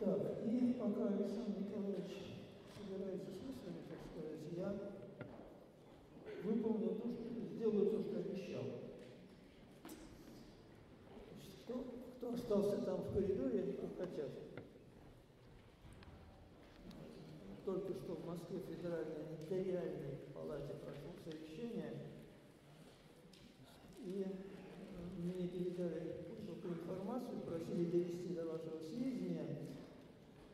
Так, и пока Александр Николаевич собирается с мыслями, так сказать, я выполню то, что сделаю, то, что обещал. Значит, кто остался там в коридоре, как хотят. Только что в Москве Федеральной Нотариальной Палате прошло совещание, и мне передали такую информацию, просили довести до вашего сведения.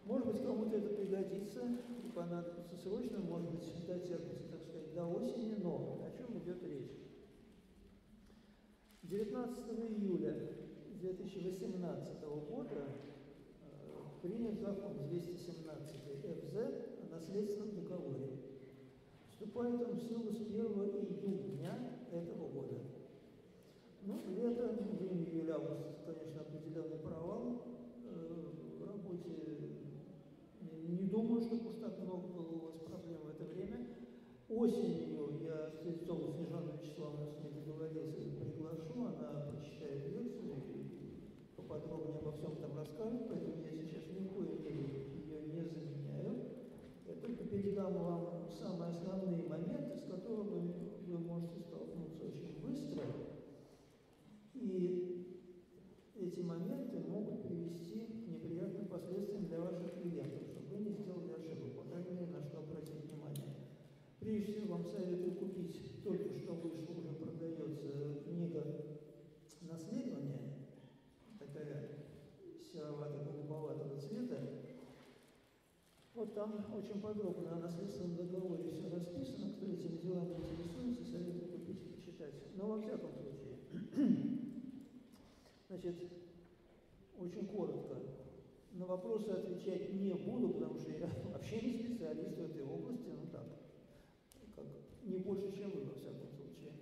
Может быть, кому-то это пригодится, и понадобится срочно, может быть, дотерпится, так сказать, до осени, но о чем идет речь? 19 июля 2018 года принят закон 217 ФЗ о наследственном договоре. Вступает он в силу с 1 июня этого года. Ну, лето, в июля, конечно, определенный провал в работе. Не думаю, что уж так много было у вас проблем в это время. Осенью я с лицом Снежаной Вячеславовной с ней договорился, приглашу, она прочитает лекцию и поподробнее обо всем там расскажет, поэтому я сейчас ни в коей мере ее не заменяю. Я только передам вам самые основные моменты, с которыми вы можете столкнуться очень быстро. И эти моменты могут привести к неприятным последствиям для ваших клиентов, чтобы вы не сделали ошибок, по крайней мере, на что обратить внимание. Прежде всего, вам советую купить, только что вышло, уже продается книга «Наследование», такая серовато-голубоватого цвета. Вот там очень подробно о наследственном договоре все расписано, кто этим делами интересуется, советую купить, почитать. Но во всяком случае, значит, очень коротко. На вопросы отвечать не буду, потому что я вообще не специалист в этой области, ну так, как, не больше, чем вы, во всяком случае.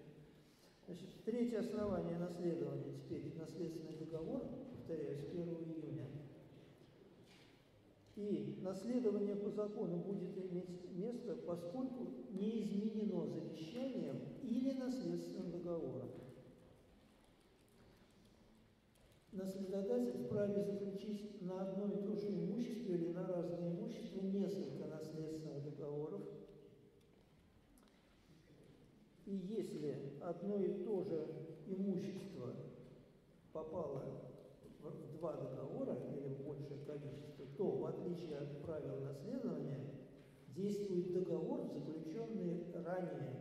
Значит, третье основание наследования теперь наследственный договор, повторяю, с 1 июня. И наследование по закону будет иметь место, поскольку не изменено завещанием или наследственным договором. Наследодатель вправе заключить на одно и то же имущество или на разные имущества несколько наследственных договоров. И если одно и то же имущество попало в два договора или в большее количество, то, в отличие от правил наследования, действует договор, заключенный ранее.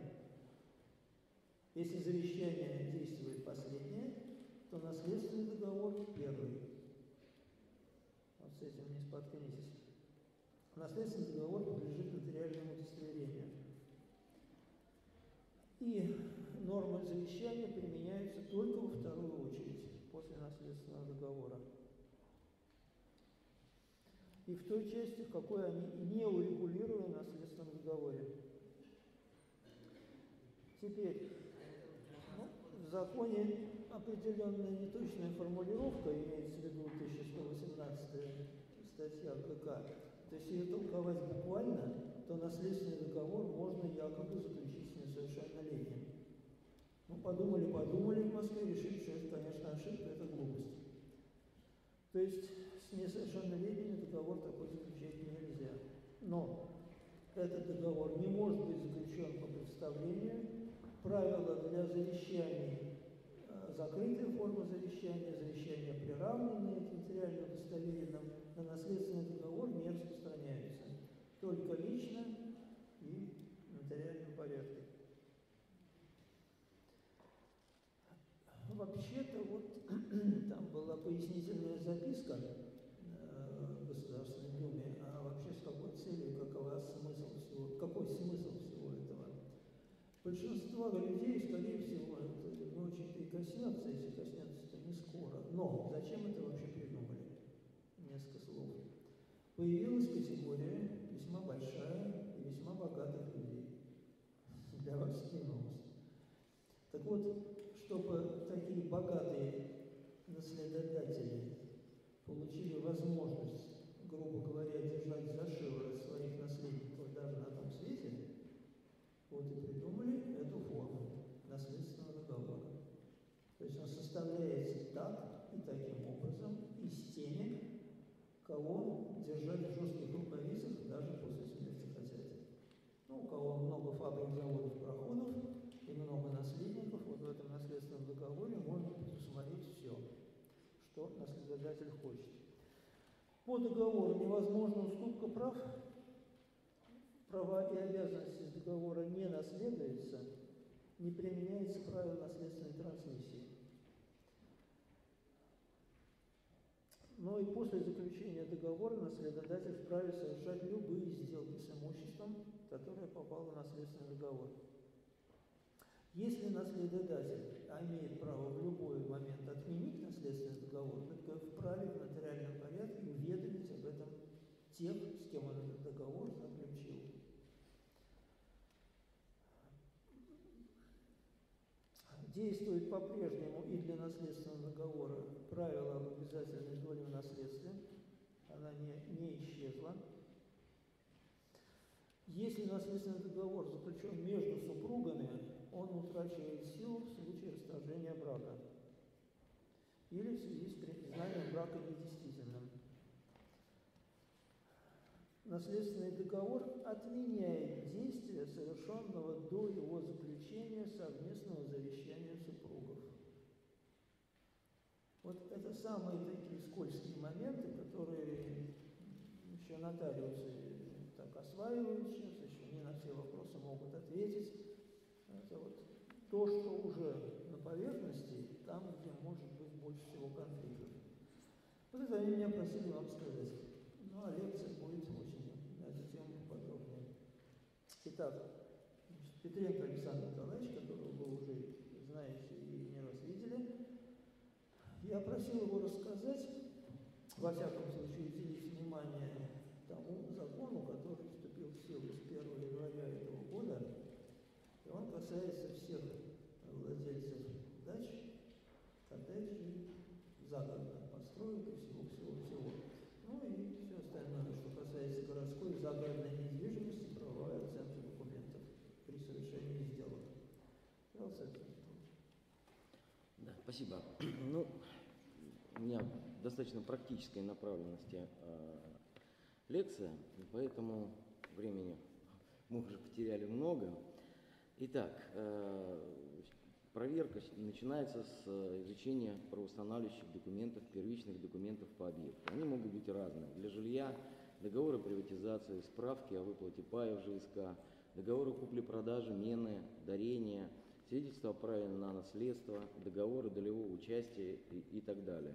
Если завещание действует последнее, то наследственный договор первый. Вот с этим не споткнитесь. Наследственный договор подлежит нотариальному удостоверению. И нормы завещания применяются только во вторую очередь, после наследственного договора. И в той части, в какой они не урегулированы в наследственном договоре. Теперь, ну, в законе определенная неточная формулировка, имеется в виду 1118 статья ГК, то есть ее толковать буквально, то наследственный договор можно якобы заключить с несовершеннолетним. Ну, подумали в Москве, решили, что это, конечно, ошибка, это глупость. То есть с несовершеннолетним договор такой заключать нельзя. Но этот договор не может быть заключен по представлению. Правила для завещаний, закрытая форма завещания, завещания приравненные к нотариально удостоверенным, на наследственный договор не распространяются. Только лично и в нотариальном порядке. Вообще-то вот там была пояснительная записка в Государственной Думе, а вообще с какой целью, какой смысл всего этого. Большинство людей, скорее всего, это не очень-то и коснется, если коснется, то не скоро. Но зачем это вообще придумали? Несколько слов. Появилась категория весьма большая и весьма богатых людей. Для вас не новость. Так вот, чтобы такие богатые наследодатели получили возможность, грубо говоря, держать за шиворот своих наследников даже на том свете, вот и придумали эту форму наследственного договора. То есть он составляется так и таким образом, и с теми, кого держали в жестких рукавицах даже после смерти хозяина. Ну, у кого много фабрик, заводов, проходов и много наследников, вот в этом наследственном договоре можно предусмотреть все, что наследодатель хочет. По договору невозможна уступка прав, права и обязанности из договора не наследуются, не применяется правило наследственной трансмиссии. Но и после заключения договора наследодатель вправе совершать любые сделки с имуществом, которое попало в наследственный договор. Если наследодатель имеет право в любой момент отменить наследственный договор, только вправе в нотариальном порядке уведомить об этом тех, с кем он этот договор заключил. Действует по-прежнему и для наследственного договора правило об обязательной доле в наследстве. Она не исчезла. Если наследственный договор заключен между супругами, он утрачивает силу в случае расторжения брака или в связи с признанием брака недействительным. Наследственный договор отменяет действие, совершенного до его заключения совместного завещания супругов. Вот это самые такие скользкие моменты, которые еще нотариусы так осваивают сейчас, еще не на все вопросы могут ответить. Это вот то, что уже на поверхности, там, где может быть больше всего конфликтов. Вот это они меня просили вам сказать. Ну, а лекция будет очень на эту тему подробнее. Итак, Петренко Александр Николаевич, которого вы уже знаете и не раз видели, я просил его рассказать, во всяком случае, уделить внимание тому закону, который вступил в силу с 1 января этого года, и он касается всех владельцев дач, коттеджей, загородных построек и всего-всего-всего. Ну и все остальное, что касается городской и загородной недвижимости, правовая оценка документов при совершении сделок. Пожалуйста. Да, спасибо. Ну, у меня достаточно практической направленности лекция, поэтому времени мы уже потеряли много. Итак, проверка начинается с изучения правоустанавливающих документов, первичных документов по объекту. Они могут быть разные. Для жилья, договоры приватизации, справки о выплате паев ЖСК, договоры купли-продажи, мены, дарения, свидетельства о праве на наследство, договоры долевого участия и так далее.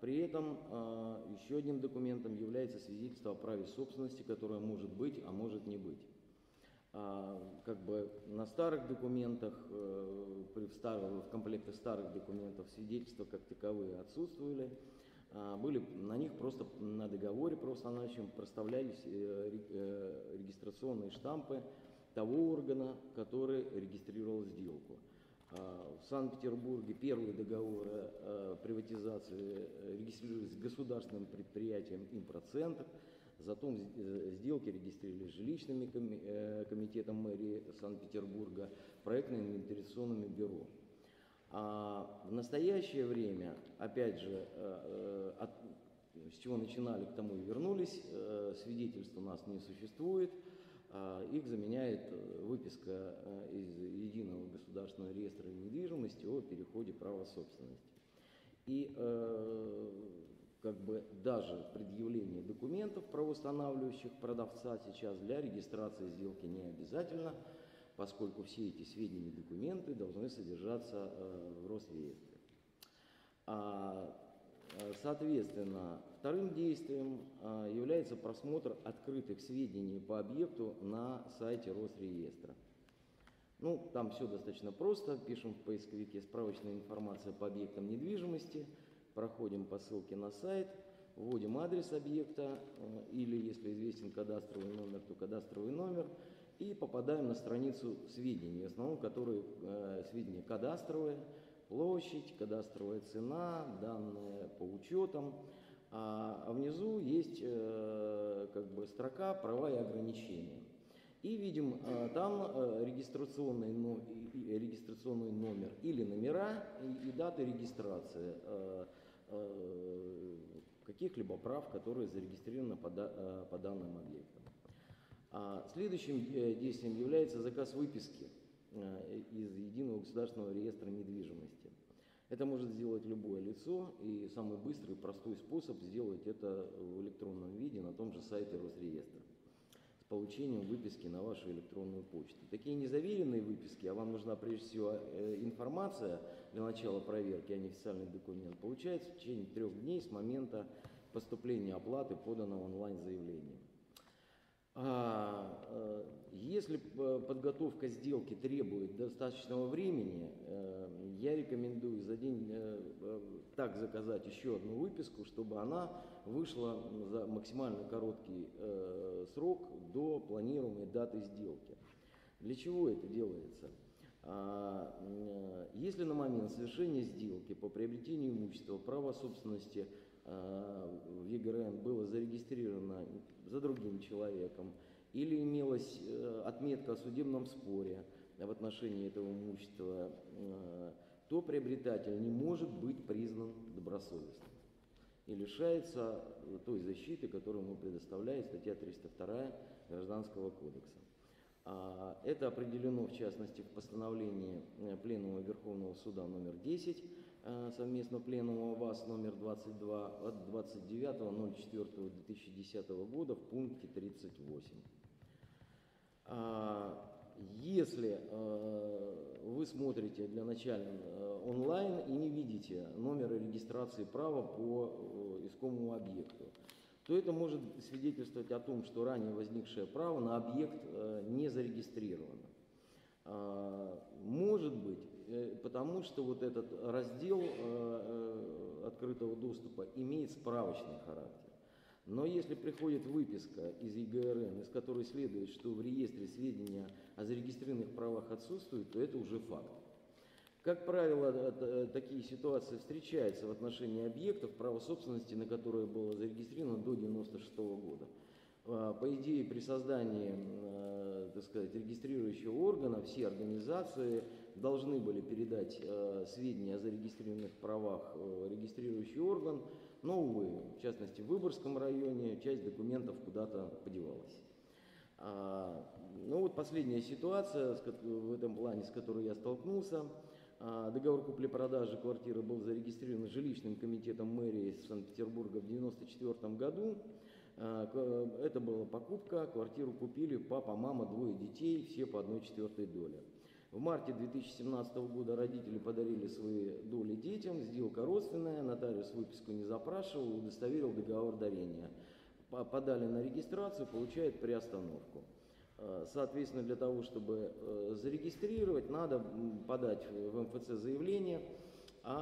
При этом еще одним документом является свидетельство о праве собственности, которое может быть, а может не быть. Как бы на старых документах, в комплекте старых документов свидетельства как таковые отсутствовали, были на них просто на договоре правоустанавливающем проставлялись регистрационные штампы того органа, который регистрировал сделку. В Санкт-Петербурге первые договоры приватизации регистрировались государственным предприятием «Инпроцентр», затем сделки регистрировались жилищным комитетом мэрии Санкт-Петербурга, проектно-инвентаризационными бюро. А в настоящее время, опять же, с чего начинали, к тому и вернулись, свидетельств у нас не существует, их заменяет выписка из Единого государственного реестра недвижимости о переходе права собственности. И как бы даже предъявление документов правоустанавливающих продавца сейчас для регистрации сделки не обязательно, поскольку все эти сведения и документы должны содержаться в Росреестре. Соответственно, вторым действием является просмотр открытых сведений по объекту на сайте Росреестра. Ну, там все достаточно просто. Пишем в поисковике «Справочная информация по объектам недвижимости», проходим по ссылке на сайт, вводим адрес объекта или, если известен кадастровый номер, то кадастровый номер, и попадаем на страницу сведений, в основном которые сведения кадастровые, площадь, кадастровая цена, данные по учетам, а внизу есть как бы строка «Права и ограничения». И видим там регистрационный номер или номера и даты регистрации каких-либо прав, которые зарегистрированы по данным объектам. Следующим действием является заказ выписки из Единого государственного реестра недвижимости. Это может сделать любое лицо, и самый быстрый и простой способ сделать это в электронном виде на том же сайте Росреестра с получением выписки на вашу электронную почту. Такие незаверенные выписки, а вам нужна прежде всего информация для начала проверки, а не официальный документ, получается в течение 3 дней с момента поступления оплаты поданного онлайн-заявления. Если подготовка сделки требует достаточного времени, я рекомендую за день так заказать еще одну выписку, чтобы она вышла за максимально короткий срок до планируемой даты сделки. Для чего это делается? Если на момент совершения сделки по приобретению имущества, права собственности в ЕГРН было зарегистрировано за другим человеком или имелась отметка о судебном споре в отношении этого имущества, то приобретатель не может быть признан добросовестным и лишается той защиты, которую ему предоставляет статья 302 Гражданского кодекса. Это определено в частности в постановлении Пленума Верховного Суда номер 10 совместного пленума ВАС номер 22 от 29.04.2010 года в пункте 38. Если вы смотрите для начала онлайн и не видите номера регистрации права по искомому объекту, то это может свидетельствовать о том, что ранее возникшее право на объект не зарегистрировано. Может быть, потому что вот этот раздел открытого доступа имеет справочный характер. Но если приходит выписка из ЕГРН, из которой следует, что в реестре сведения о зарегистрированных правах отсутствуют, то это уже факт. Как правило, такие ситуации встречаются в отношении объектов, право собственности на которые было зарегистрировано до 1996 года. По идее, при создании, так сказать, регистрирующего органа все организации должны были передать сведения о зарегистрированных правах в регистрирующий орган, но, увы, в частности, в Выборгском районе часть документов куда-то подевалась. Ну вот последняя ситуация в этом плане, с которой я столкнулся. Договор купли-продажи квартиры был зарегистрирован жилищным комитетом мэрии Санкт-Петербурга в 1994 году. Это была покупка, квартиру купили папа, мама, 2 детей, все по 1/4 доли. В марте 2017 года родители подарили свои доли детям, сделка родственная, нотариус выписку не запрашивал, удостоверил договор дарения. Подали на регистрацию, получает приостановку. Соответственно, для того, чтобы зарегистрировать, надо подать в МФЦ заявление о,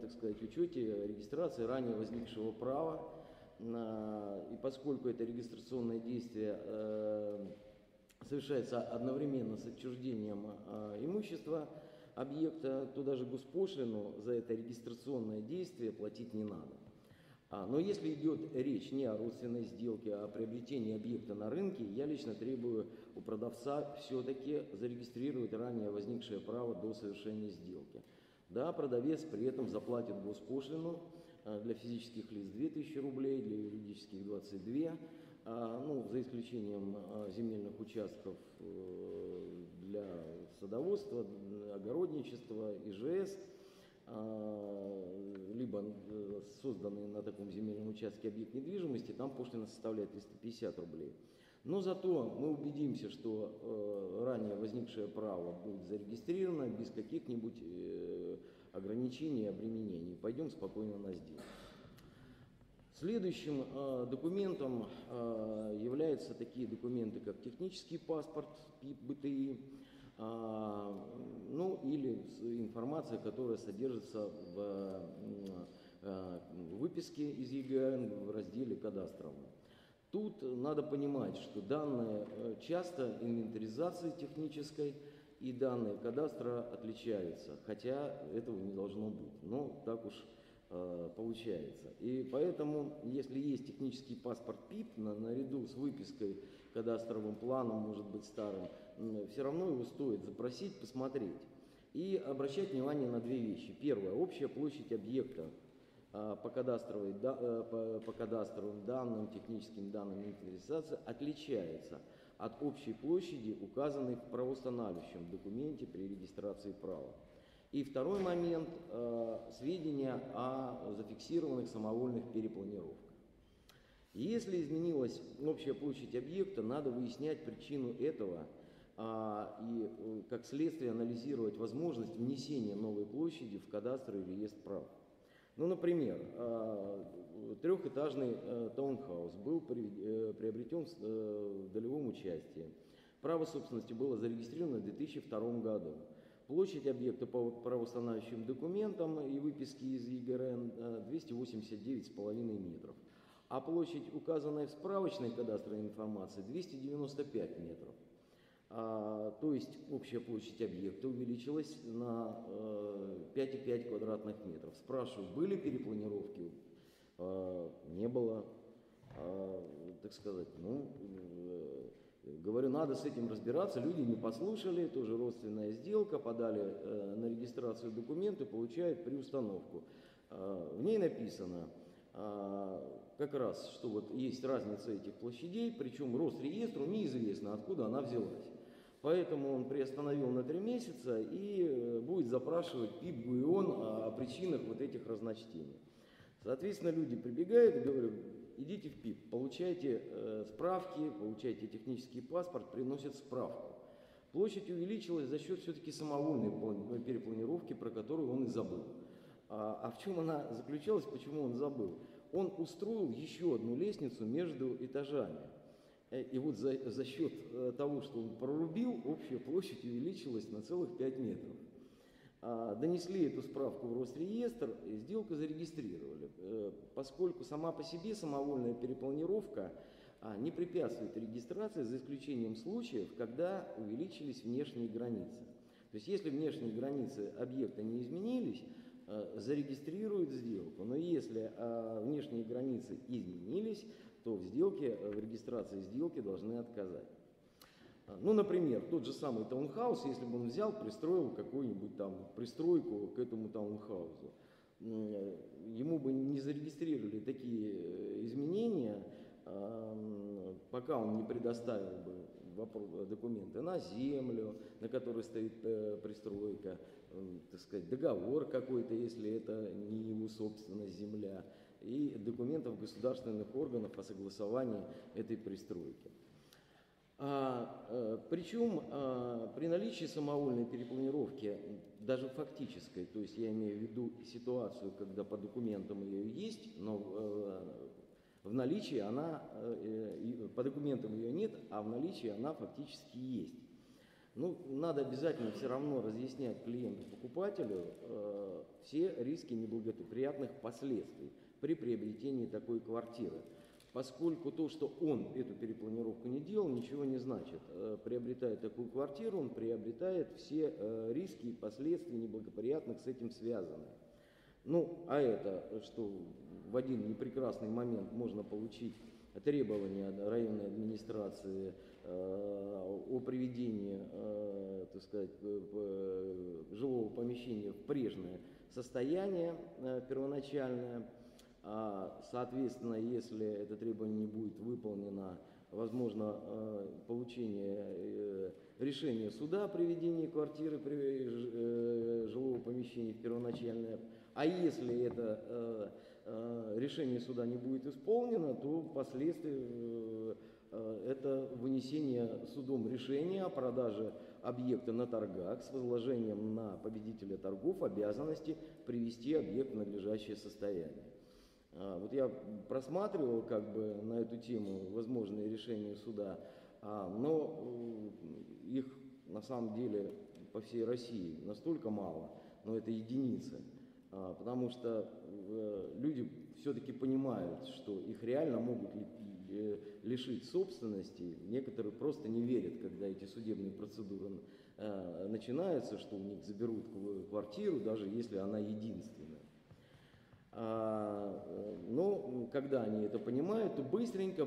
так сказать, учете регистрации ранее возникшего права. И поскольку это регистрационное действие совершается одновременно с отчуждением имущества объекта, то даже госпошлину за это регистрационное действие платить не надо. Но если идет речь не о родственной сделке, а о приобретении объекта на рынке, я лично требую у продавца все-таки зарегистрировать ранее возникшее право до совершения сделки. Да, продавец при этом заплатит госпошлину. Для физических лиц 2000 рублей, для юридических 22, ну, за исключением земельных участков для садоводства, огородничества, ИЖС, либо созданный на таком земельном участке объект недвижимости, там пошлина составляет 350 рублей. Но зато мы убедимся, что ранее возникшее право будет зарегистрировано без каких-нибудь ограничений и обременений. Пойдем спокойно на сделку. Следующим документом являются такие документы, как технический паспорт, ПИБ, БТИ, ну или информация, которая содержится в выписке из ЕГРН в разделе «Кадастровый». Тут надо понимать, что данные часто инвентаризации технической и данные кадастра отличаются, хотя этого не должно быть, но так уж получается. И поэтому, если есть технический паспорт ПИБ, наряду с выпиской, кадастровым планом, может быть старым, все равно его стоит запросить, посмотреть и обращать внимание на 2 вещи. Первое – общая площадь объекта по кадастровым данным, техническим данным инвентаризации отличается от общей площади, указанной в правоустанавливающем документе при регистрации права. И второй момент – сведения о зафиксированных самовольных перепланировках. Если изменилась общая площадь объекта, надо выяснять причину этого и, как следствие, анализировать возможность внесения новой площади в кадастр и реестр прав. Ну, например, трехэтажный таунхаус был приобретен в долевом участии. Право собственности было зарегистрировано в 2002 году. Площадь объекта по правоустанавливающим документам и выписке из ЕГРН 289,5 метров, а площадь, указанная в справочной кадастровой информации, 295 метров. То есть общая площадь объекта увеличилась на 5,5 квадратных метров. Спрашиваю, были перепланировки? Не было, так сказать, ну... Говорю, надо с этим разбираться, люди не послушали, тоже родственная сделка, подали на регистрацию документы, получают приустановку. В ней написано как раз, что вот есть разница этих площадей, причем Росреестру неизвестно, откуда она взялась. Поэтому он приостановил на 3 месяца и будет запрашивать ПИБ ГУИОН о причинах вот этих разночтений. Соответственно, люди прибегают, говорю, идите в ПИБ, получайте справки, получайте технический паспорт, приносят справку. Площадь увеличилась за счет все-таки самовольной перепланировки, про которую он и забыл. А в чем она заключалась, почему он забыл? Он устроил еще одну лестницу между этажами. И вот за счет того, что он прорубил, общая площадь увеличилась на целых 5 метров. Донесли эту справку в Росреестр, сделку зарегистрировали, поскольку сама по себе самовольная перепланировка не препятствует регистрации, за исключением случаев, когда увеличились внешние границы. То есть если внешние границы объекта не изменились, зарегистрируют сделку, но если внешние границы изменились, то в регистрации сделки должны отказать. Ну, например, тот же самый таунхаус, если бы он взял, пристроил какую-нибудь там пристройку к этому таунхаусу, ему бы не зарегистрировали такие изменения, пока он не предоставил бы документы на землю, на которой стоит пристройка, так сказать, договор какой-то, если это не его собственность земля, и документов государственных органов о согласовании этой пристройки. Причем при наличии самовольной перепланировки, даже фактической, то есть я имею в виду ситуацию, когда по документам ее есть, но в наличии она, по документам ее нет, а в наличии она фактически есть. Ну, надо обязательно все равно разъяснять клиенту-покупателю все риски неблагоприятных последствий при приобретении такой квартиры. Поскольку то, что он эту перепланировку не делал, ничего не значит. Приобретая такую квартиру, он приобретает все риски и последствия неблагоприятных с этим связаны. Ну, а это, что в один непрекрасный момент можно получить требования районной администрации о приведении, так сказать, жилого помещения в прежнее состояние первоначальное. Соответственно, если это требование не будет выполнено, возможно получение решения суда о приведении квартиры жилого помещения в первоначальное. А если это решение суда не будет исполнено, то впоследствии это вынесение судом решения о продаже объекта на торгах с возложением на победителя торгов обязанности привести объект в надлежащее состояние. Вот я просматривал как бы на эту тему возможные решения суда, но их на самом деле по всей России настолько мало, но это единицы, потому что люди все-таки понимают, что их реально могут лишить собственности. Некоторые просто не верят, когда эти судебные процедуры начинаются, что у них заберут квартиру, даже если она единственная. Но когда они это понимают, то быстренько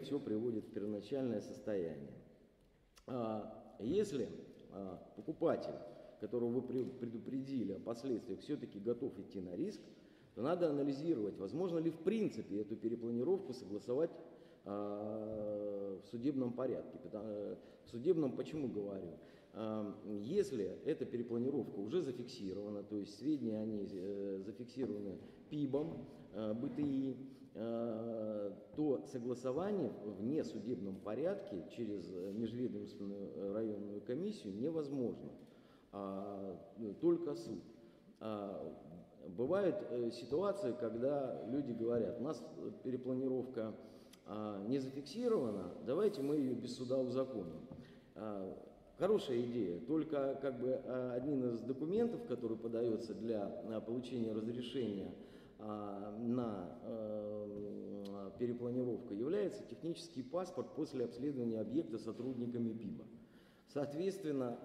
все приводит в первоначальное состояние. Если покупатель, которого вы предупредили о последствиях, все-таки готов идти на риск, то надо анализировать, возможно ли в принципе эту перепланировку согласовать в судебном порядке. В судебном почему говорю? Если эта перепланировка уже зафиксирована, то есть сведения о ней зафиксированы ПИБом, БТИ, то согласование в несудебном порядке через межведомственную районную комиссию невозможно, только суд. Бывают ситуации, когда люди говорят, у нас перепланировка не зафиксирована, давайте мы ее без суда узаконим. Хорошая идея, только как бы один из документов, который подается для получения разрешения на перепланировку, является технический паспорт после обследования объекта сотрудниками ПИБа. Соответственно,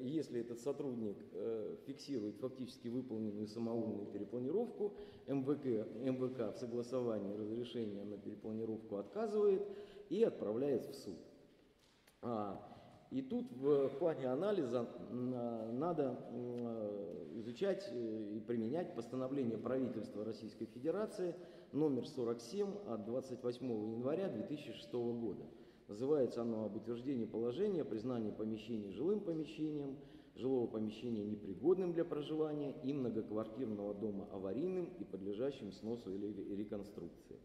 если этот сотрудник фиксирует фактически выполненную самоумную перепланировку, МВК в согласовании разрешения на перепланировку отказывает и отправляет в суд. И тут в плане анализа надо изучать и применять постановление правительства Российской Федерации номер 47 от 28 января 2006 года. Называется оно «Об утверждении положения о признании помещений жилым помещением, жилого помещения непригодным для проживания и многоквартирного дома аварийным и подлежащим сносу или реконструкции».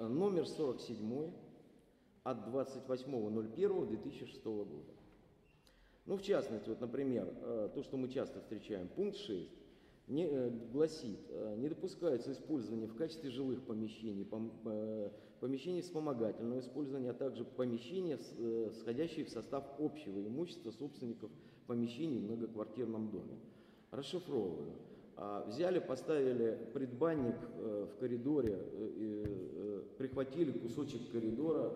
Номер 47 от 28.01.2006 года. Ну, в частности, вот, например, то, что мы часто встречаем, пункт 6. Гласит, не допускается использование в качестве жилых помещений, помещений вспомогательного использования, а также помещения, входящие в состав общего имущества собственников помещений в многоквартирном доме. Расшифровываю. Взяли, поставили предбанник в коридоре, прихватили кусочек коридора,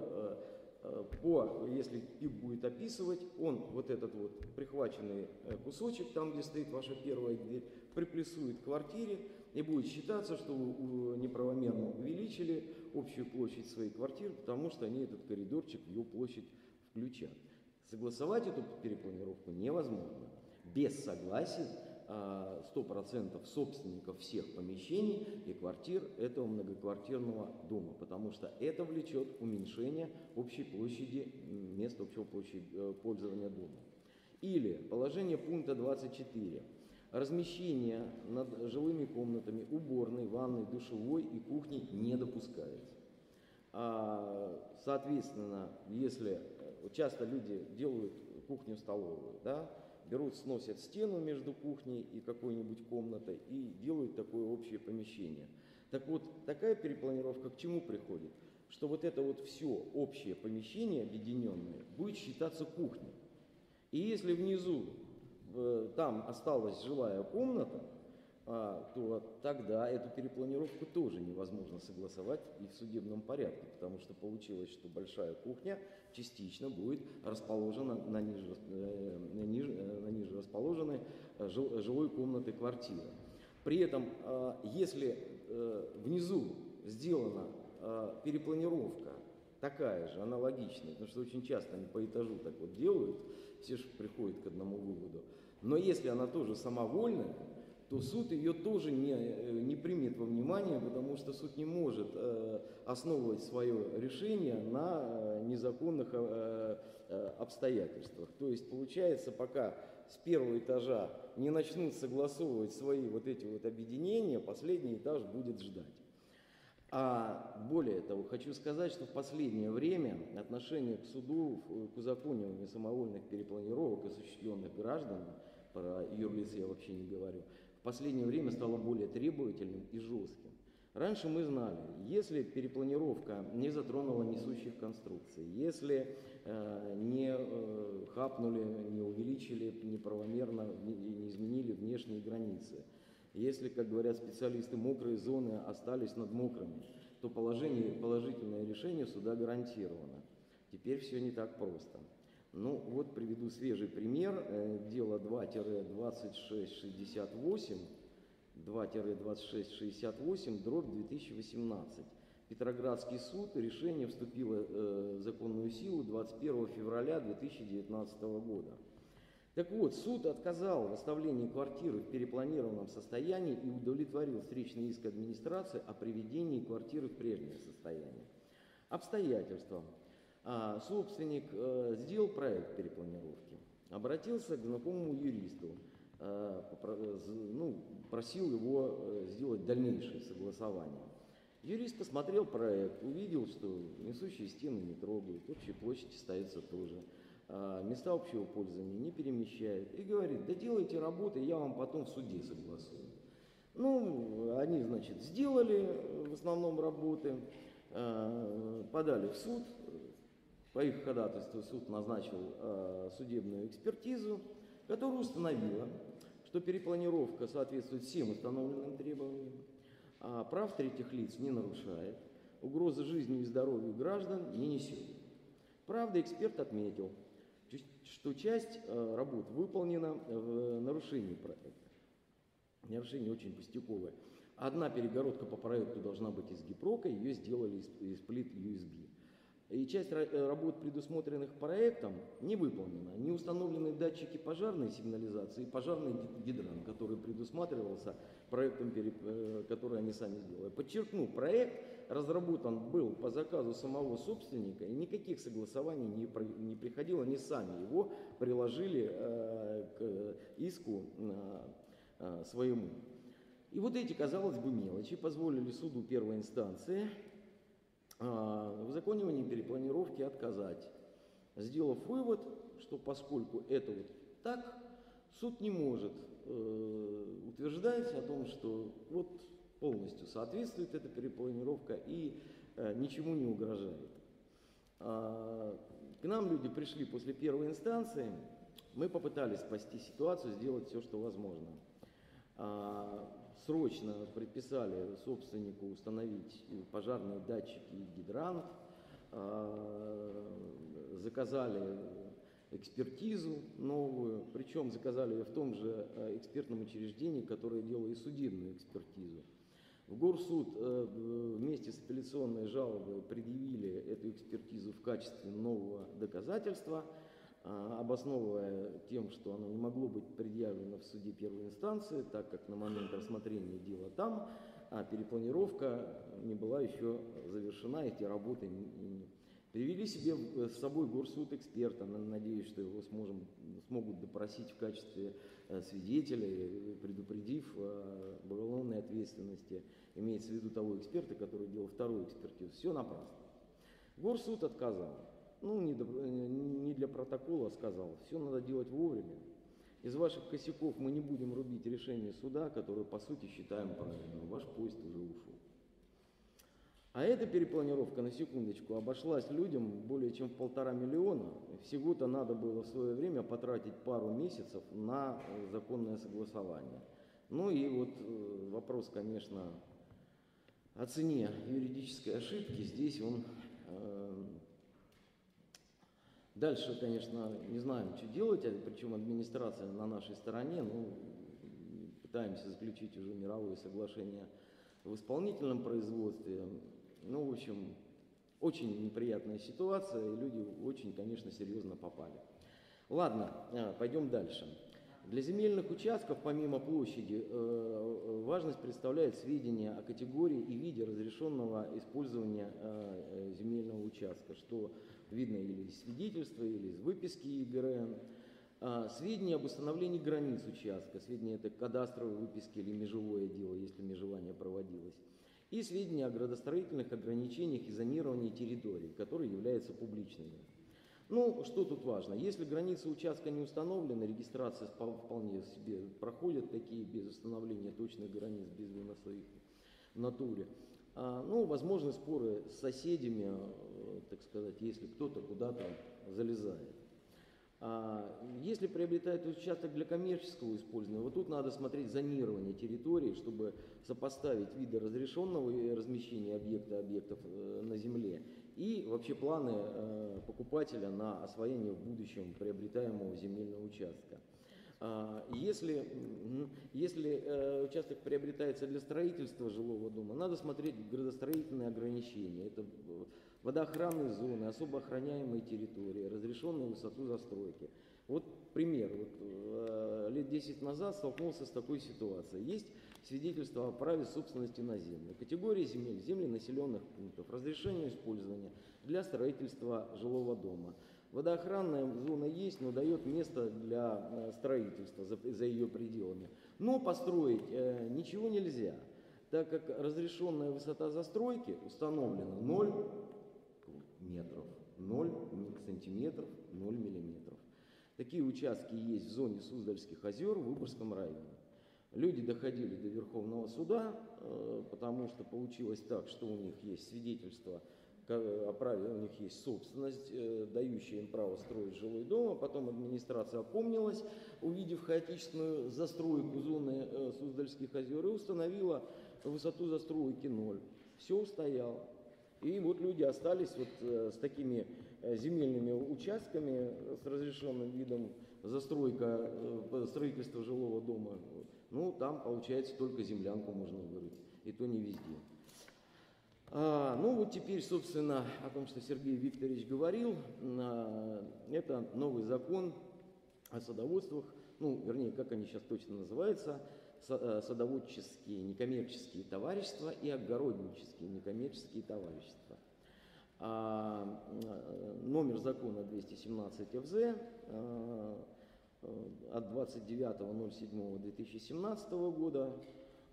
если ПИБ будет описывать, он вот этот вот прихваченный кусочек, там, где стоит ваша первая дверь, приплюсует к квартире и будет считаться, что вы неправомерно увеличили общую площадь своей квартиры, потому что они этот коридорчик в ее площадь включат. Согласовать эту перепланировку невозможно. Без согласия 100% собственников всех помещений и квартир этого многоквартирного дома, потому что это влечет уменьшение общей площади, мест общего пользования дома. Или положение пункта 24. Размещение над жилыми комнатами, уборной, ванной, душевой и кухней не допускается. Соответственно, если часто люди делают кухню-столовую, да, берут, сносят стену между кухней и какой-нибудь комнатой и делают такое общее помещение. Так вот, такая перепланировка к чему приходит? Что вот это вот все общее помещение, объединенное, будет считаться кухней. И если внизу там осталась жилая комната, то тогда эту перепланировку тоже невозможно согласовать и в судебном порядке, потому что получилось, что большая кухня частично будет расположена на ниже расположенной жилой комнаты квартиры. При этом, если внизу сделана перепланировка такая же, аналогичная, потому что очень часто они по этажу так вот делают, все же приходят к одному выводу, но если она тоже самовольная, то суд ее тоже не примет во внимание, потому что суд не может основывать свое решение на незаконных обстоятельствах. То есть получается, пока с первого этажа не начнут согласовывать свои вот эти вот объединения, последний этаж будет ждать. Более того, хочу сказать, что в последнее время отношение к суду, к узакониванию самовольных перепланировок, осуществленных гражданам, про юрлиц я вообще не говорю, в последнее время стало более требовательным и жестким. Раньше мы знали, если перепланировка не затронула несущих конструкций, если не хапнули, не увеличили неправомерно, не изменили внешние границы, если, как говорят специалисты, мокрые зоны остались над мокрыми, то положительное решение суда гарантировано. Теперь все не так просто. Ну вот приведу свежий пример. Дело 2-2668, 2-2668, дробь 2018. Петроградский суд. Решение вступило в законную силу 21 февраля 2019 года. Так вот, суд отказал в оставлении квартиры в перепланированном состоянии и удовлетворил встречный иск администрации о приведении квартиры в прежнее состояние. Обстоятельства. Собственник сделал проект перепланировки, обратился к знакомому юристу, просил его сделать дальнейшее согласование. Юрист посмотрел проект, увидел, что несущие стены не трогают, общая площадь остается тоже, места общего пользования не перемещают. И говорит: да делайте работы, я вам потом в суде согласую. Ну, они, значит, сделали в основном работы, подали в суд, по их ходатайству суд назначил судебную экспертизу, которая установила, что перепланировка соответствует всем установленным требованиям, прав третьих лиц не нарушает, угрозы жизни и здоровью граждан не несет. Правда, эксперт отметил, что часть работ выполнена в нарушении проекта. Нарушение очень пустяковое. Одна перегородка по проекту должна быть из гипрока, ее сделали из плит USB. И часть работ, предусмотренных проектом, не выполнена. Не установлены датчики пожарной сигнализации и пожарный гидрант, который предусматривался проектом, который они сами сделали. Подчеркну, проект разработан был по заказу самого собственника, и никаких согласований не приходило. Они сами его приложили к иску своему. И вот эти, казалось бы, мелочи позволили суду первой инстанции в узаконивании перепланировки отказать, сделав вывод, что поскольку это вот так, суд не может утверждать о том, что вот полностью соответствует эта перепланировка и ничему не угрожает. К нам люди пришли после первой инстанции, мы попытались спасти ситуацию, сделать все, что возможно. Срочно предписали собственнику установить пожарные датчики и гидрант, заказали экспертизу новую, причем заказали ее в том же экспертном учреждении, которое делало и судебную экспертизу. В горсуд вместе с апелляционной жалобой предъявили эту экспертизу в качестве нового доказательства, обосновывая тем, что оно не могло быть предъявлено в суде первой инстанции, так как на момент рассмотрения дела там, а перепланировка не была еще завершена, эти работы привели себе с собой горсуд эксперта. Надеюсь, что его смогут допросить в качестве свидетеля, предупредив об уголовной ответственности, имеется в виду того эксперта, который делал вторую экспертизу. Все напрасно. Горсуд отказал. Ну, не для протокола сказал, все надо делать вовремя. Из ваших косяков мы не будем рубить решение суда, которое, по сути, считаем правильным. Ваш поезд уже ушел. А эта перепланировка, на секундочку, обошлась людям более чем в 1,5 миллиона. Всего-то надо было в свое время потратить пару месяцев на законное согласование. Ну и вот вопрос, конечно, о цене юридической ошибки. Здесь он... Дальше, конечно, не знаем, что делать, причем администрация на нашей стороне, но пытаемся заключить уже мировое соглашение в исполнительном производстве. Ну, в общем, очень неприятная ситуация, и люди очень, конечно, серьезно попали. Ладно, пойдем дальше. Для земельных участков, помимо площади, важность представляет сведения о категории и виде разрешенного использования земельного участка, что видно или из свидетельства, или из выписки ЕГРН. Сведения об установлении границ участка, сведения это кадастровые выписки или межевое дело, если межевание проводилось. И сведения о градостроительных ограничениях и зонировании территорий, которые являются публичными. Ну, что тут важно? Если границы участка не установлены, регистрация вполне себе проходит, такие без установления точных границ, без выноса их в натуре. Ну, возможны споры с соседями, так сказать, если кто-то куда-то залезает. Если приобретает участок для коммерческого использования, вот тут надо смотреть зонирование территории, чтобы сопоставить виды разрешенного размещения объектов на земле и вообще планы покупателя на освоение в будущем приобретаемого земельного участка. Если участок приобретается для строительства жилого дома, надо смотреть градостроительные ограничения. Это водоохранные зоны, особо охраняемые территории, разрешенную высоту застройки. Вот пример. Вот, лет 10 назад столкнулся с такой ситуацией. Есть свидетельство о праве собственности на землю. Категория земель, земли населенных пунктов, разрешение использования для строительства жилого дома. Водоохранная зона есть, но дает место для строительства за ее пределами. Но построить ничего нельзя, так как разрешенная высота застройки установлена 0 метров, 0 сантиметров, 0 миллиметров. Такие участки есть в зоне Суздальских озер в Выборгском районе. Люди доходили до Верховного суда, потому что получилось так, что у них есть свидетельство о праве, у них есть собственность, дающая им право строить жилой дом, а потом администрация опомнилась, увидев хаотичную застройку зоны Суздальских озер, и установила высоту застройки 0. Все устояло. И вот люди остались вот с такими земельными участками с разрешенным видом застройка, строительство жилого дома. Ну, там, получается, только землянку можно вырыть, и то не везде. Ну, вот теперь, собственно, о том, что Сергей Викторович говорил, это новый закон о садоводствах, ну, вернее, как они сейчас точно называются, садоводческие некоммерческие товарищества и огороднические некоммерческие товарищества. Номер закона 217 ФЗ от 29.07.2017 года,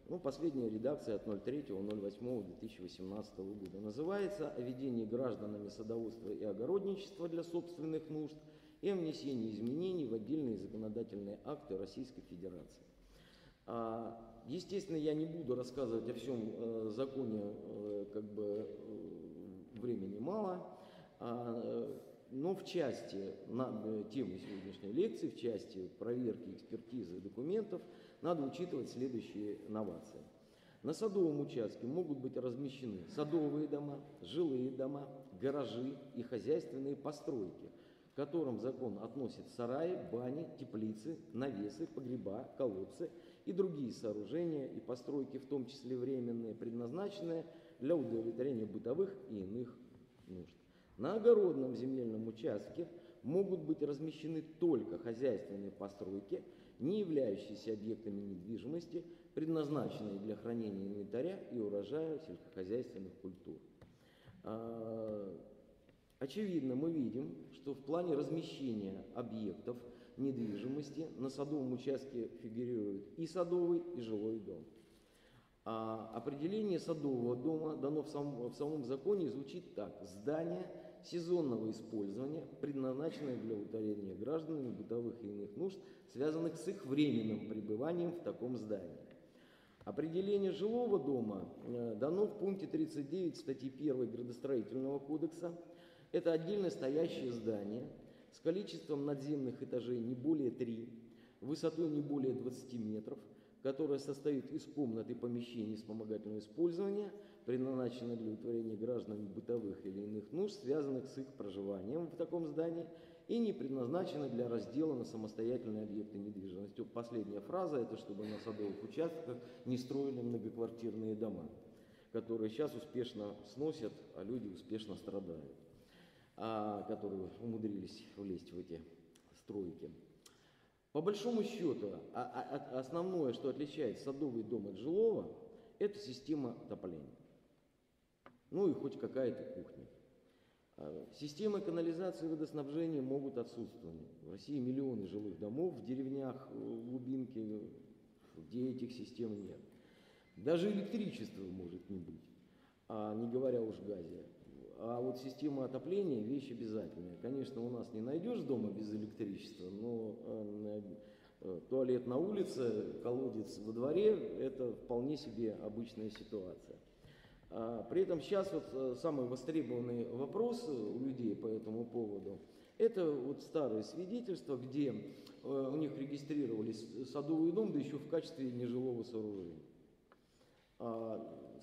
ну, последняя редакция от 03.08.2018 года, называется «О ведении гражданами садоводства и огородничества для собственных нужд и о внесении изменений в отдельные законодательные акты Российской Федерации». Естественно, я не буду рассказывать о всем законе, как бы времени мало, но в части темы сегодняшней лекции, в части проверки, экспертизы документов, надо учитывать следующие новации. На садовом участке могут быть размещены садовые дома, жилые дома, гаражи и хозяйственные постройки, к которым закон относит сараи, бани, теплицы, навесы, погреба, колодцы и другие сооружения и постройки, в том числе временные, предназначенные для удовлетворения бытовых и иных нужд. На огородном земельном участке могут быть размещены только хозяйственные постройки, не являющиеся объектами недвижимости, предназначенные для хранения инвентаря и урожая сельскохозяйственных культур. Очевидно, мы видим, что в плане размещения объектов недвижимости на садовом участке фигурирует и садовый, и жилой дом. Определение садового дома дано в самом законе, звучит так: здание сезонного использования, предназначенное для удовлетворения гражданами бытовых и иных нужд, связанных с их временным пребыванием в таком здании. Определение жилого дома дано в пункте 39 статьи 1 Градостроительного кодекса. Это отдельно стоящее здание с количеством надземных этажей не более 3, высотой не более 20 метров, которое состоит из комнат и помещений вспомогательного использования, предназначено для удовлетворения гражданами бытовых или иных нужд, связанных с их проживанием в таком здании, и не предназначено для раздела на самостоятельные объекты недвижимости. Последняя фраза – это чтобы на садовых участках не строили многоквартирные дома, которые сейчас успешно сносят, а люди успешно страдают, которые умудрились влезть в эти стройки. По большому счету, основное, что отличает садовый дом от жилого, это система отопления. Ну и хоть какая-то кухня. Системы канализации и водоснабжения могут отсутствовать. В России миллионы жилых домов в деревнях, в глубинке, где этих систем нет. Даже электричества может не быть, не говоря уж о газе. А вот система отопления – вещь обязательная. Конечно, у нас не найдешь дома без электричества, но туалет на улице, колодец во дворе – это вполне себе обычная ситуация. При этом сейчас вот самый востребованный вопрос у людей по этому поводу – это вот старые свидетельства, где у них регистрировались садовый дом, да еще в качестве нежилого сооружения.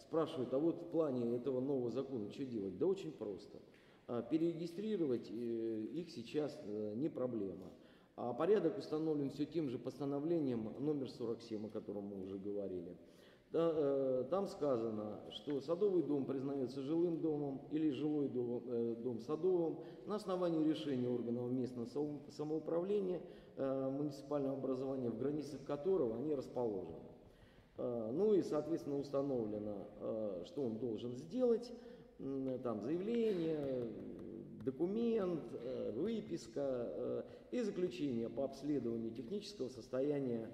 Спрашивают, а вот в плане этого нового закона что делать? Да очень просто. Перерегистрировать их сейчас не проблема. А порядок установлен все тем же постановлением номер 47, о котором мы уже говорили. Там сказано, что садовый дом признается жилым домом или жилой дом садовым на основании решения органов местного самоуправления муниципального образования, в границах которого они расположены. Ну и, соответственно, установлено, что он должен сделать, там заявление, документ, выписка и заключение по обследованию технического состояния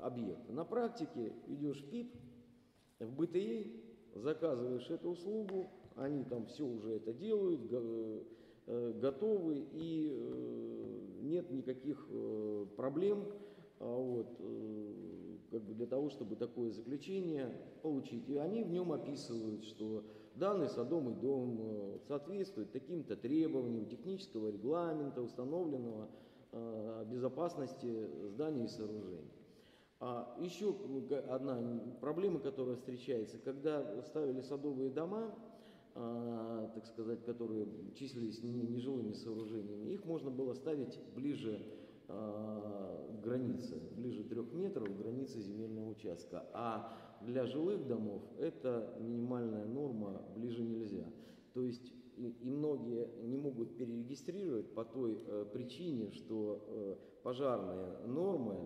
объекта. На практике идешь в ПИБ, в БТИ, заказываешь эту услугу, они там все уже это делают, готовы, и нет никаких проблем как бы для того, чтобы такое заключение получить. И они в нем описывают, что данный садовый дом соответствует таким-то требованиям технического регламента, установленного безопасности зданий и сооружений. А еще одна проблема, которая встречается, когда ставили садовые дома, так сказать, которые числились нежилыми сооружениями, их можно было ставить ближе к границе, ближе 3 метров к границе земельного участка. А для жилых домов это минимальная норма, ближе нельзя. То есть и многие не могут перерегистрировать по той причине, что пожарные нормы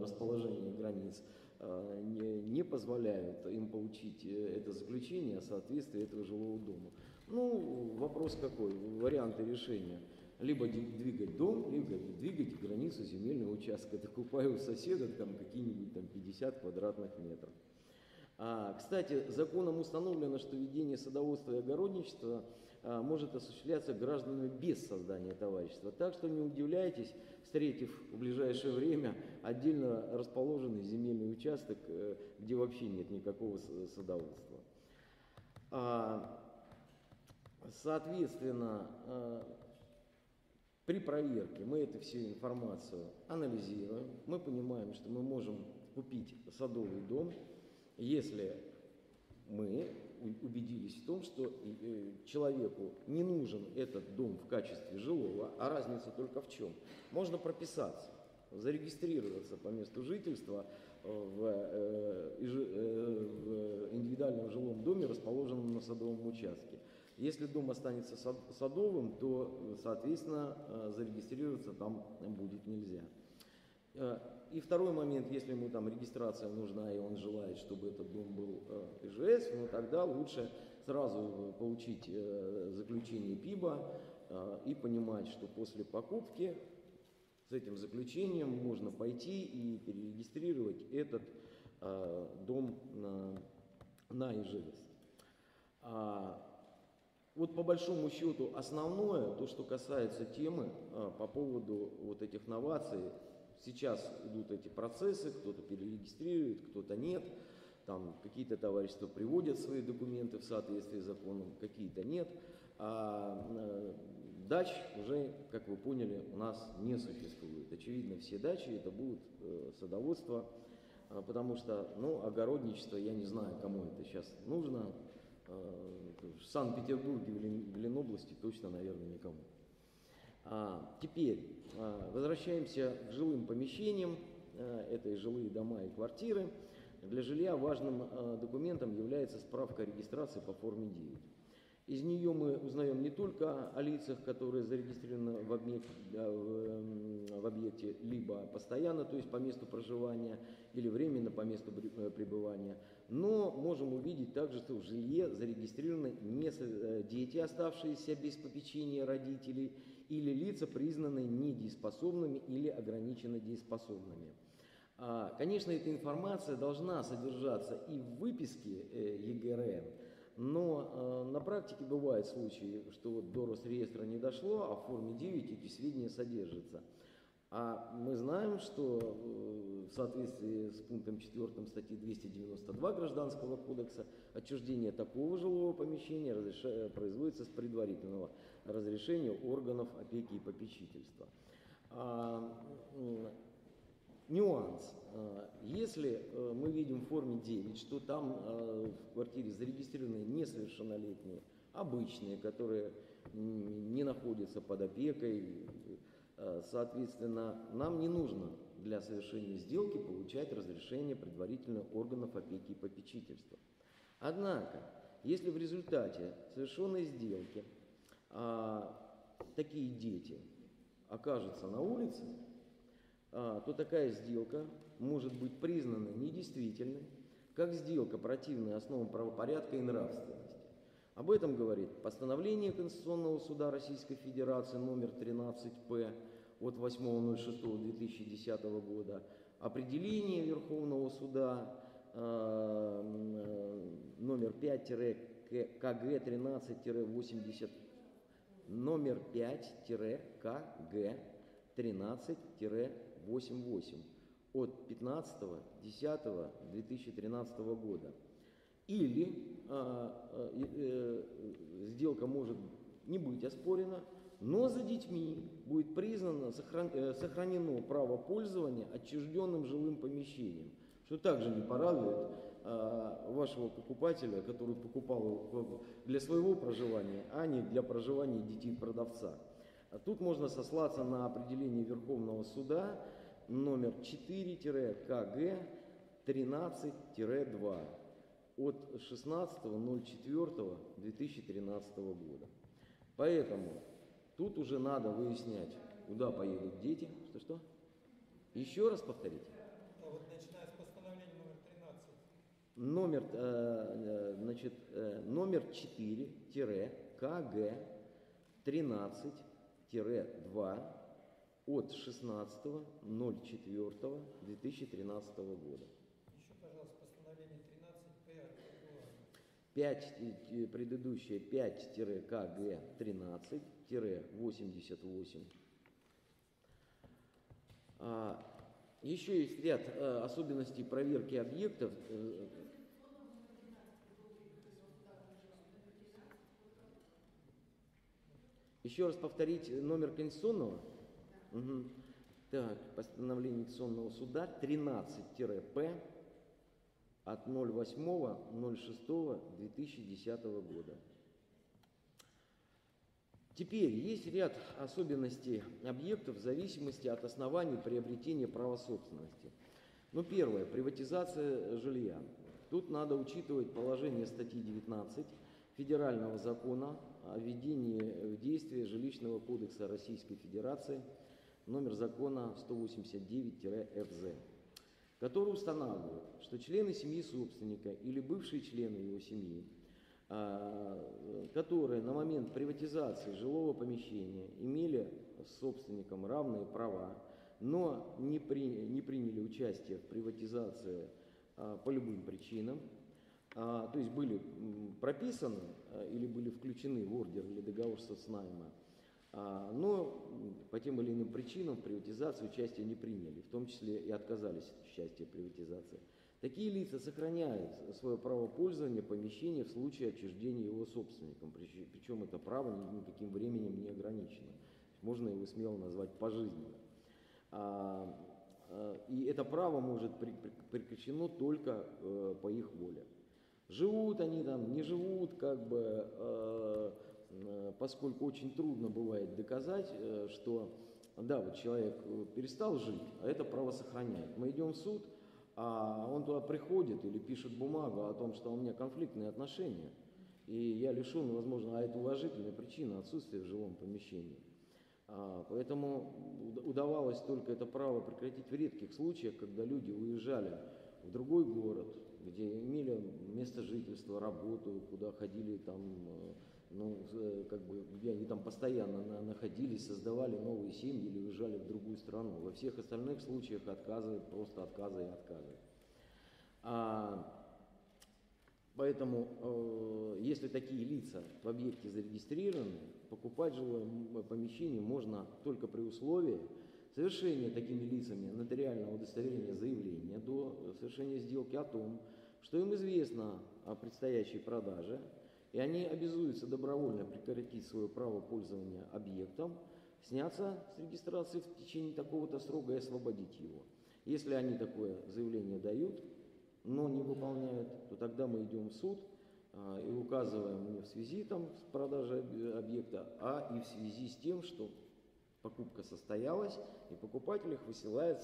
расположения границ не позволяют им получить это заключение о соответствии этого жилого дома. Ну, вопрос какой, варианты решения. Либо двигать дом, либо двигать границу земельного участка. Это купаю у соседа там какие-нибудь там 50 квадратных метров. Кстати, законом установлено, что ведение садоводства и огородничества может осуществляться гражданами без создания товарищества. Так что не удивляйтесь, встретив в ближайшее время отдельно расположенный земельный участок, где вообще нет никакого садоводства. Соответственно, при проверке мы эту всю информацию анализируем. Мы понимаем, что мы можем купить садовый дом, если мы убедились в том, что человеку не нужен этот дом в качестве жилого, а разница только в чем? Можно прописаться, зарегистрироваться по месту жительства в индивидуальном жилом доме, расположенном на садовом участке. Если дом останется садовым, то, соответственно, зарегистрироваться там будет нельзя. И второй момент, если ему там регистрация нужна, и он желает, чтобы этот дом был ИЖС, ну тогда лучше сразу получить заключение ПИБа и понимать, что после покупки с этим заключением можно пойти и перерегистрировать этот дом на ИЖС. Вот по большому счету основное, то, что касается темы по поводу вот этих новаций. Сейчас идут эти процессы, кто-то перерегистрирует, кто-то нет, там какие-то товарищества приводят свои документы в соответствии с законом, какие-то нет. А дач уже, как вы поняли, у нас не существует. Очевидно, все дачи это будут садоводство, потому что, ну, огородничество, я не знаю, кому это сейчас нужно. В Санкт-Петербурге, в Ленобласти точно, наверное, никому. Теперь возвращаемся к жилым помещениям, это и жилые дома, и квартиры. Для жилья важным документом является справка о регистрации по форме 9. Из нее мы узнаем не только о лицах, которые зарегистрированы в объекте либо постоянно, то есть по месту проживания, или временно по месту пребывания, но можем увидеть также, что в жилье зарегистрированы дети, оставшиеся без попечения родителей, или лица, признанные недееспособными или ограниченно дееспособными. Конечно, эта информация должна содержаться и в выписке ЕГРН, но на практике бывают случаи, что вот до Росреестра не дошло, а в форме 9 эти сведения содержатся. А мы знаем, что в соответствии с пунктом 4 статьи 292 Гражданского кодекса отчуждение такого жилого помещения производится с предварительного разрешения органов опеки и попечительства. Нюанс. Если мы видим в форме 9, что там в квартире зарегистрированы несовершеннолетние, обычные, которые не находятся под опекой, соответственно, нам не нужно для совершения сделки получать разрешение предварительно органов опеки и попечительства. Однако, если в результате совершенной сделки такие дети окажутся на улице, то такая сделка может быть признана недействительной, как сделка, противная основам правопорядка и нравственности. Об этом говорит постановление Конституционного суда Российской Федерации номер 13П от 8.06.2010 года, определение Верховного Суда номер 5-КГ 13-80, номер 5-КГ 13-88 от 15.10.2013 года. Или сделка может не быть оспорена, но за детьми будет признано сохранено право пользования отчужденным жилым помещением, что также не порадует вашего покупателя, который покупал для своего проживания, а не для проживания детей продавца. Тут можно сослаться на определение Верховного Суда номер 4-КГ 13-2 от 16.04.2013 года. Поэтому тут уже надо выяснять, куда поедут дети. Что-что? Еще раз повторите. Вот начиная с постановления номер 13. Номер 4-КГ 13-2 от 16.04.2013 года. Еще, пожалуйста, постановление 13П. Предыдущее 5-КГ 13-88. Еще есть ряд особенностей проверки объектов. Еще раз повторить номер конституционного? Да. Угу. Так, постановление Конституционного суда 13-П от 08.06.2010 года. Теперь есть ряд особенностей объектов в зависимости от оснований приобретения права собственности. Ну, первое, приватизация жилья. Тут надо учитывать положение статьи 19 федерального закона о введении в действие жилищного кодекса Российской Федерации номер закона 189-ФЗ, который устанавливает, что члены семьи собственника или бывшие члены его семьи, которые на момент приватизации жилого помещения имели с собственником равные права, но не приняли участие в приватизации по любым причинам, то есть были прописаны или были включены в ордер или договор соцнайма, но по тем или иным причинам в приватизации участие не приняли, в том числе и отказались от участия в приватизации. Такие лица сохраняют свое право пользования помещения в случае отчуждения его собственником, причем это право никаким временем не ограничено, можно его смело назвать пожизненно. И это право может быть прекращено только по их воле. Живут они там, не живут, как бы, поскольку очень трудно бывает доказать, что да, вот человек перестал жить, а это право сохраняет. Мы идем в суд, а он туда приходит или пишет бумагу о том, что у меня конфликтные отношения, и я лишен, возможно, а это уважительная причина отсутствия в жилом помещении. Поэтому удавалось только это право прекратить в редких случаях, когда люди уезжали в другой город, где имели место жительства, работу, куда ходили там, ну, как бы, где они там постоянно находились, создавали новые семьи или уезжали в другую страну. Во всех остальных случаях отказы, просто отказы и отказы. Поэтому, если такие лица в объекте зарегистрированы, покупать жилое помещение можно только при условии совершения такими лицами нотариального удостоверения заявления до совершения сделки о том, что им известно о предстоящей продаже, и они обязуются добровольно прекратить свое право пользования объектом, сняться с регистрации в течение такого-то срока и освободить его. Если они такое заявление дают, но не выполняют, то тогда мы идем в суд и указываем не в связи там, с продажей объекта, а и в связи с тем, что покупка состоялась, и покупатель их высылает,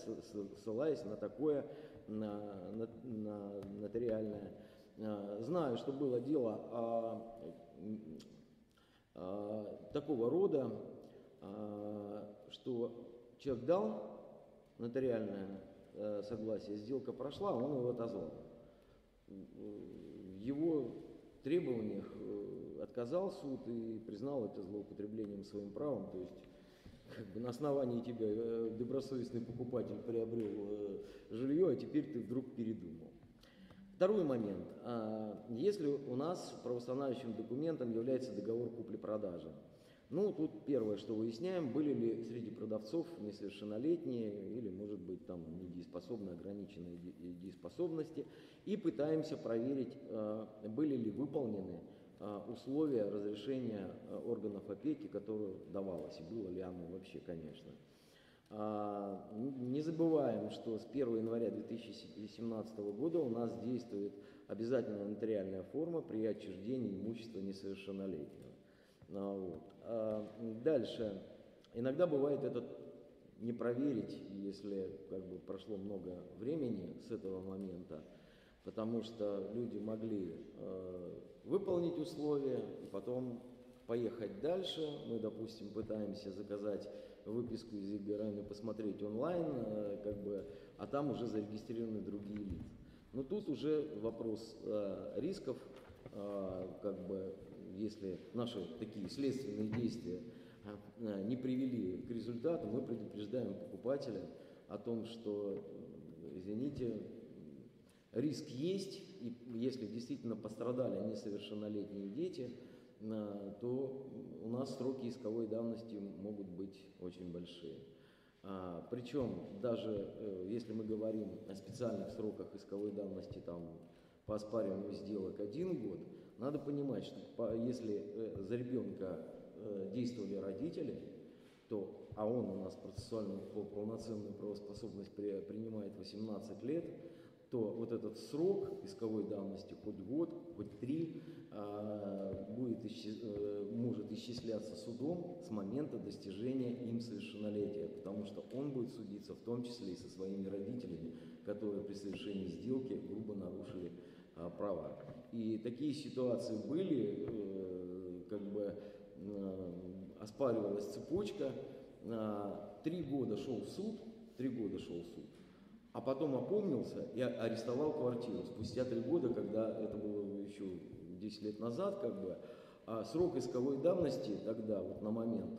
ссылаясь на такое на нотариальное. Знаю, что было дело такого рода, что человек дал нотариальное согласие, сделка прошла, он его отозвал. В его требованиях отказал суд и признал это злоупотреблением своим правом, то есть как бы на основании тебя добросовестный покупатель приобрел жилье, а теперь ты вдруг передумал. Второй момент. Если у нас правоустанавливающим документом является договор купли-продажи, ну, тут первое, что выясняем, были ли среди продавцов несовершеннолетние или, может быть, там недееспособные, ограниченные дееспособности, и пытаемся проверить, были ли выполнены условия разрешения органов опеки, которое давалось, и было ли оно вообще, конечно. Не забываем, что с 1 января 2017 года у нас действует обязательная нотариальная форма при отчуждении имущества несовершеннолетнего. Вот. Дальше. Иногда бывает это не проверить, если как бы прошло много времени с этого момента, потому что люди могли выполнить условия и потом поехать дальше. Мы, допустим, пытаемся заказать выписку из ЕГРН и посмотреть онлайн, как бы, а там уже зарегистрированы другие лица. Но тут уже вопрос рисков, как бы, если наши такие следственные действия не привели к результату, мы предупреждаем покупателя о том, что, извините, риск есть, и если действительно пострадали несовершеннолетние дети, то у нас сроки исковой давности могут быть очень большие. Причем даже если мы говорим о специальных сроках исковой давности, там, по оспариванию сделок 1 год, надо понимать, что если за ребенка действовали родители, то, а он у нас процессуальную полноценную правоспособность принимает 18 лет, то вот этот срок исковой давности, хоть год, хоть 3, будет, может исчисляться судом с момента достижения им совершеннолетия, потому что он будет судиться в том числе и со своими родителями, которые при совершении сделки грубо нарушили права. И такие ситуации были, как бы оспаривалась цепочка, 3 года шел суд, 3 года шел суд, а потом опомнился и арестовал квартиру. Спустя 3 года, когда это было еще 10 лет назад, как бы, а срок исковой давности тогда, вот на момент,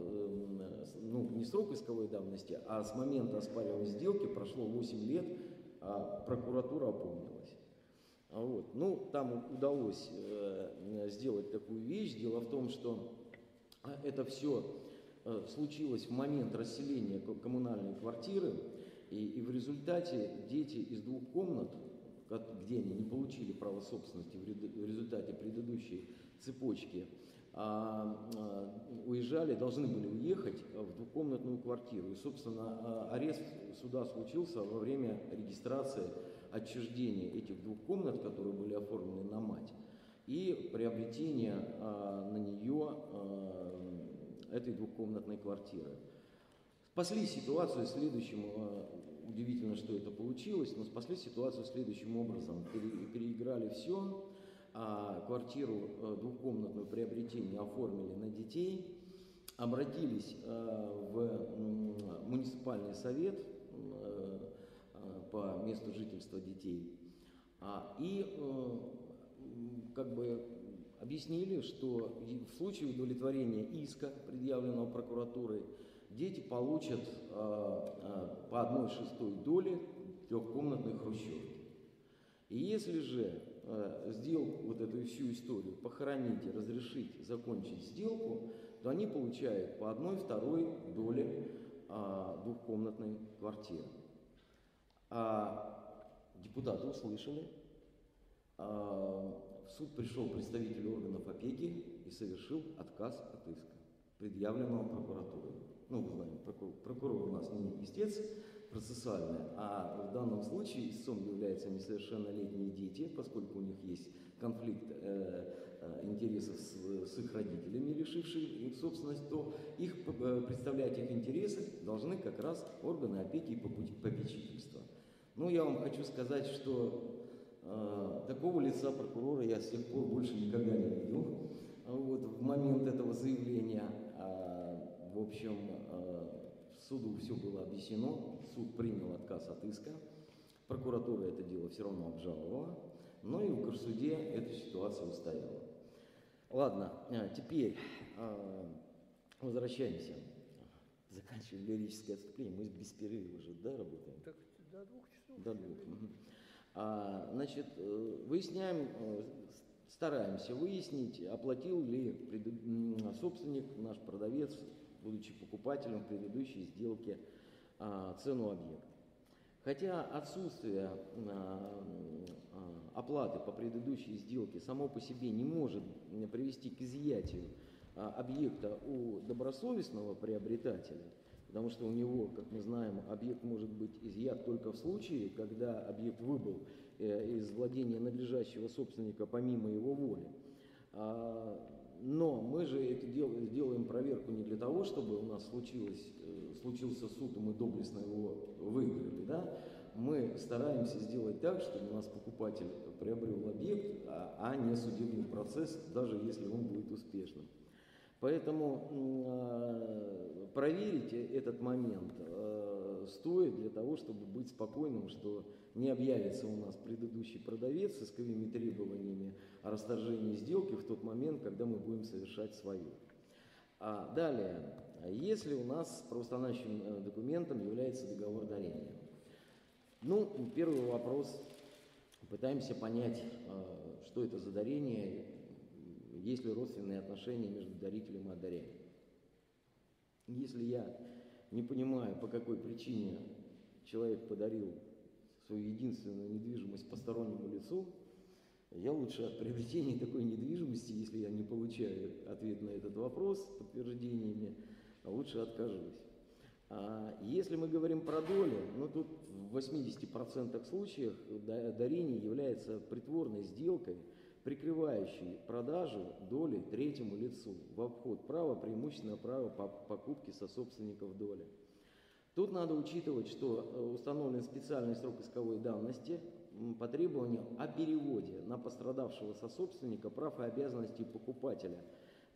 ну не срок исковой давности, а с момента оспаривания сделки прошло 8 лет, а прокуратура опомнилась. Вот. Ну, там удалось сделать такую вещь. Дело в том, что это все случилось в момент расселения коммунальной квартиры, и в результате дети из 2 комнат, где они не получили право собственности в результате предыдущей цепочки, уезжали, должны были уехать в 2-комнатную квартиру. И, собственно, арест суда случился во время регистрации отчуждения этих 2 комнат, которые были оформлены на мать, и приобретение на нее этой 2-комнатной квартиры. Спасли ситуацию следующим, удивительно, что это получилось, но спасли ситуацию следующим образом. Переиграли все, квартиру 2-комнатную приобретение оформили на детей, обратились в муниципальный совет по месту жительства детей и как бы объяснили, что в случае удовлетворения иска, предъявленного прокуратурой, дети получат по 1/6 доли 3-комнатной хрущевки. И если же сделку, вот эту всю историю, похоронить и разрешить закончить сделку, то они получают по 1/2 доли 2-комнатной квартиры. Депутаты услышали, в суд пришел представитель органов опеки и совершил отказ от иска, предъявленного прокуратурой. Ну, мы знаем, прокурор у нас не истец процессуальный, а в данном случае чьей истцом являются несовершеннолетние дети, поскольку у них есть конфликт интересов с их родителями, лишившими их собственность, то их, представлять их интересы должны как раз органы опеки и попечительства. Ну, я вам хочу сказать, что такого лица прокурора я с тех пор больше никогда не видел. Вот, в момент этого заявления, в общем, суду все было объяснено, суд принял отказ от иска, прокуратура это дело все равно обжаловала, но и в горсуде эта ситуация устояла. Ладно, теперь возвращаемся, заканчиваем лирическое отступление, мы без перерыва уже, да, работаем? Так, до 2 часов. До 2. Значит, выясняем, стараемся выяснить, оплатил ли собственник, наш продавец, будучи покупателем в предыдущей сделке, цену объекта. Хотя отсутствие оплаты по предыдущей сделке само по себе не может привести к изъятию объекта у добросовестного приобретателя, потому что у него, как мы знаем, объект может быть изъят только в случае, когда объект выбыл из владения надлежащего собственника помимо его воли. Но мы же это делаем проверку не для того, чтобы у нас случился суд, и мы доблестно его выиграли. Да? Мы стараемся сделать так, чтобы у нас покупатель приобрел объект, а не судебный процесс, даже если он будет успешным. Поэтому проверить этот момент стоит для того, чтобы быть спокойным, что не объявится у нас предыдущий продавец с исковыми требованиями о расторжении сделки в тот момент, когда мы будем совершать свою. Далее, если у нас правоустанавливающим документом является договор дарения. Ну, первый вопрос, пытаемся понять, что это за дарение, есть ли родственные отношения между дарителем и одаряемым. Если я не понимаю, по какой причине человек подарил свою единственную недвижимость постороннему лицу, я лучше от приобретения такой недвижимости, если я не получаю ответ на этот вопрос с подтверждениями, лучше откажусь. Если мы говорим про долю, ну тут в 80% случаев дарение является притворной сделкой, прикрывающей продажу доли третьему лицу в обход права, преимущественного права покупки со собственников доли. Тут надо учитывать, что установлен специальный срок исковой давности по требованию о переводе на пострадавшего сособственника прав и обязанностей покупателя,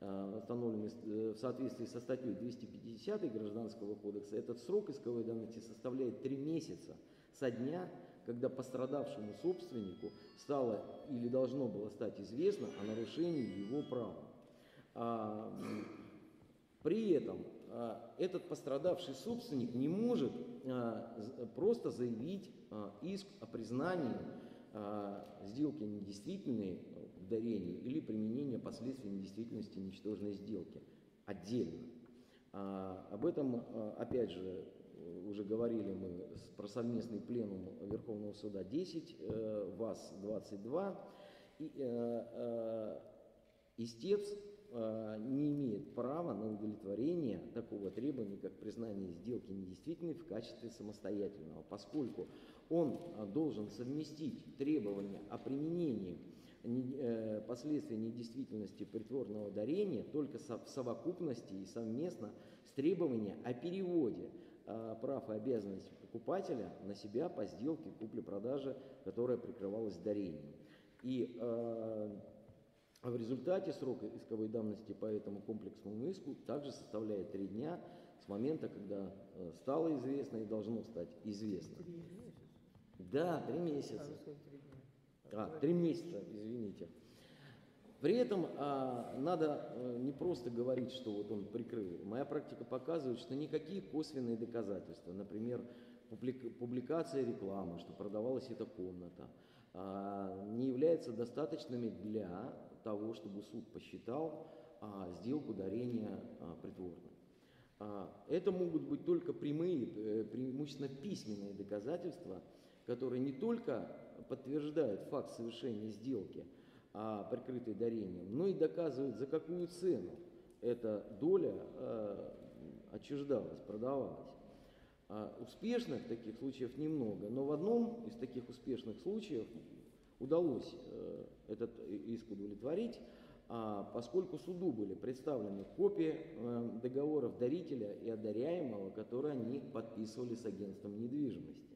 установленный в соответствии со статьей 250 Гражданского кодекса. Этот срок исковой давности составляет 3 месяца со дня, когда пострадавшему собственнику стало или должно было стать известно о нарушении его права. При этом этот пострадавший собственник не может просто заявить иск о признании сделки недействительной в дарении или применение последствий недействительности ничтожной сделки отдельно. Об этом, опять же, уже говорили мы про совместный пленум Верховного Суда 10, ВАС 22. Истец не имеет права на удовлетворение такого требования, как признание сделки недействительной в качестве самостоятельного, поскольку он должен совместить требования о применении последствий недействительности притворного дарения только в совокупности и совместно с требованием о переводе прав и обязанностей покупателя на себя по сделке купли-продажи, которая прикрывалась дарением. И в результате срок исковой давности по этому комплексному иску также составляет 3 дня с момента, когда стало известно и должно стать известно. 3 месяца? Да, 3 месяца. 3 месяца, извините. При этом надо не просто говорить, что вот он прикрыл. Моя практика показывает, что никакие косвенные доказательства, например, публикация рекламы, что продавалась эта комната, не являются достаточными для того, чтобы суд посчитал сделку дарения притворной. Это могут быть только прямые, преимущественно письменные доказательства, которые не только подтверждают факт совершения сделки, прикрытой дарением, но и доказывают, за какую цену эта доля отчуждалась, продавалась. А успешных таких случаев немного, но в одном из таких успешных случаев удалось этот иск удовлетворить, поскольку суду были представлены копии договоров дарителя и одаряемого, которые они подписывали с агентством недвижимости,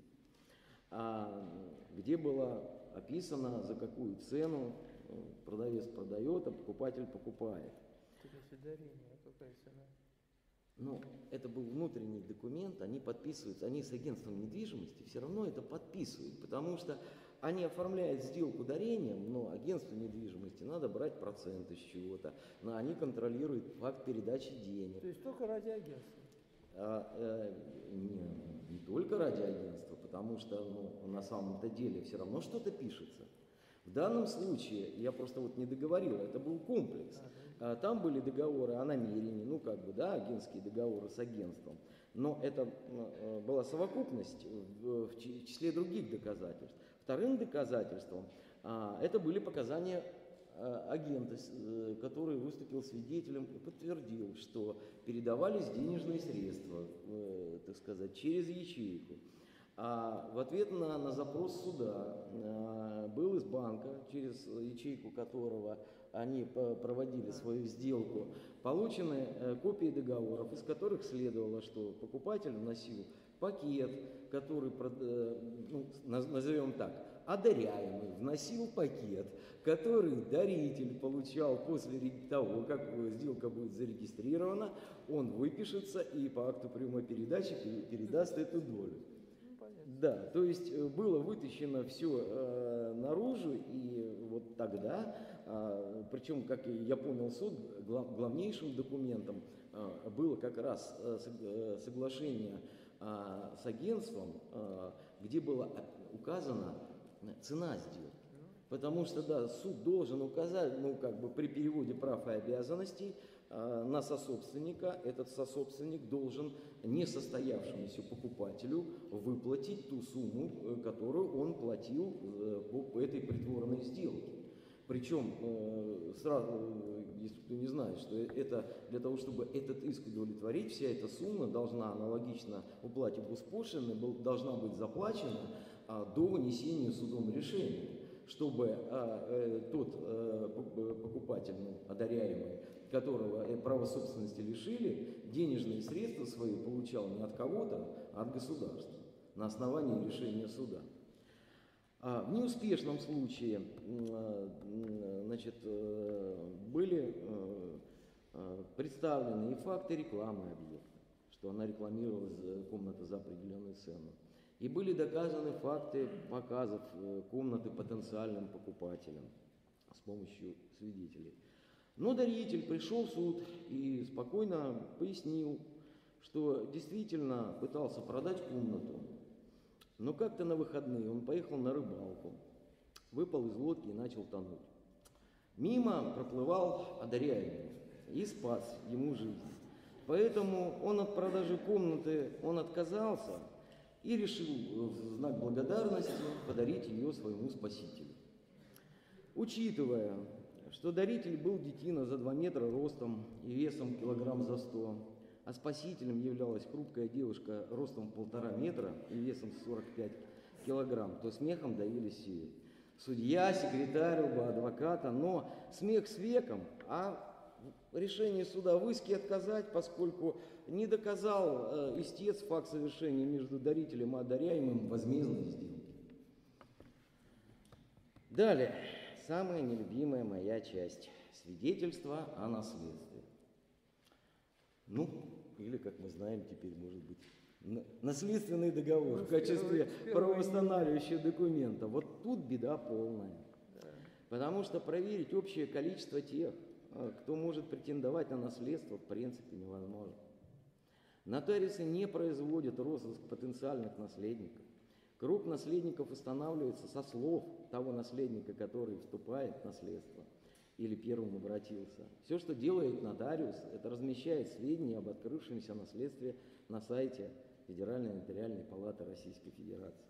где было описано, за какую цену продавец продает, а покупатель покупает. Но это был внутренний документ, они подписываются, они с агентством недвижимости все равно это подписывают, потому что они оформляют сделку дарением, но агентству недвижимости надо брать проценты с чего-то, но они контролируют факт передачи денег. То есть только ради агентства? Не только ради агентства, потому что на самом-то деле все равно что-то пишется. В данном случае, я просто вот не договорил, это был комплекс. Там были договоры о намерении, ну как бы, да, агентские договоры с агентством. Но это была совокупность в числе других доказательств. Вторым доказательством это были показания агента, который выступил свидетелем и подтвердил, что передавались денежные средства, так сказать, через ячейку. А в ответ на запрос суда был из банка, через ячейку которого они проводили свою сделку, получены копии договоров, из которых следовало, что покупатель вносил пакет, который, ну, назовем так, одаряемый вносил пакет, который даритель получал после того, как сделка будет зарегистрирована, он выпишется и по акту прямой передачи передаст эту долю. Да, то есть было вытащено все наружу, и вот тогда, причем, как я понял, суд, главнейшим документом было как раз соглашение с агентством, где была указана цена сделки. Потому что, да, суд должен указать, ну, как бы при переводе прав и обязанностей на сособственника, этот сособственник должен несостоявшемуся покупателю выплатить ту сумму, которую он платил по этой притворной сделке. Причем, сразу, если кто не знает, что это для того, чтобы этот иск удовлетворить, вся эта сумма должна аналогично уплате госпошлины должна быть заплачена до вынесения судом решения, чтобы тот покупатель, одаряемый, которого права собственности лишили, денежные средства свои получал не от кого-то, а от государства на основании решения суда. В неуспешном случае, значит, были представлены и факты рекламы объекта, что она рекламировалась, комната за определенную цену. И были доказаны факты показов комнаты потенциальным покупателям с помощью свидетелей. Но даритель пришел в суд и спокойно пояснил, что действительно пытался продать комнату, но как-то на выходные он поехал на рыбалку, выпал из лодки и начал тонуть. Мимо проплывал одаряемый и спас ему жизнь. Поэтому он от продажи комнаты отказался, и решил в знак благодарности подарить ее своему спасителю. Учитывая, что даритель был детина за 2 метра ростом и весом килограмм за 100, а спасителем являлась хрупкая девушка ростом 1,5 метра и весом 45 килограмм, то смехом давились ее судья, секретарь, оба адвоката, но смех с веком, а решение суда в иске отказать, поскольку не доказал истец факт совершения между дарителем и одаряемым возмездной сделки. Далее, самая нелюбимая моя часть – свидетельство о наследстве. Ну, или, как мы знаем теперь, может быть, наследственный договор в качестве правоустанавливающего документа. Вот тут беда полная, потому что проверить общее количество тех, кто может претендовать на наследство, в принципе невозможно. Нотариусы не производят розыск потенциальных наследников. Круг наследников устанавливается со слов того наследника, который вступает в наследство или первым обратился. Все, что делает нотариус, это размещает сведения об открывшемся наследстве на сайте Федеральной Нотариальной Палаты Российской Федерации.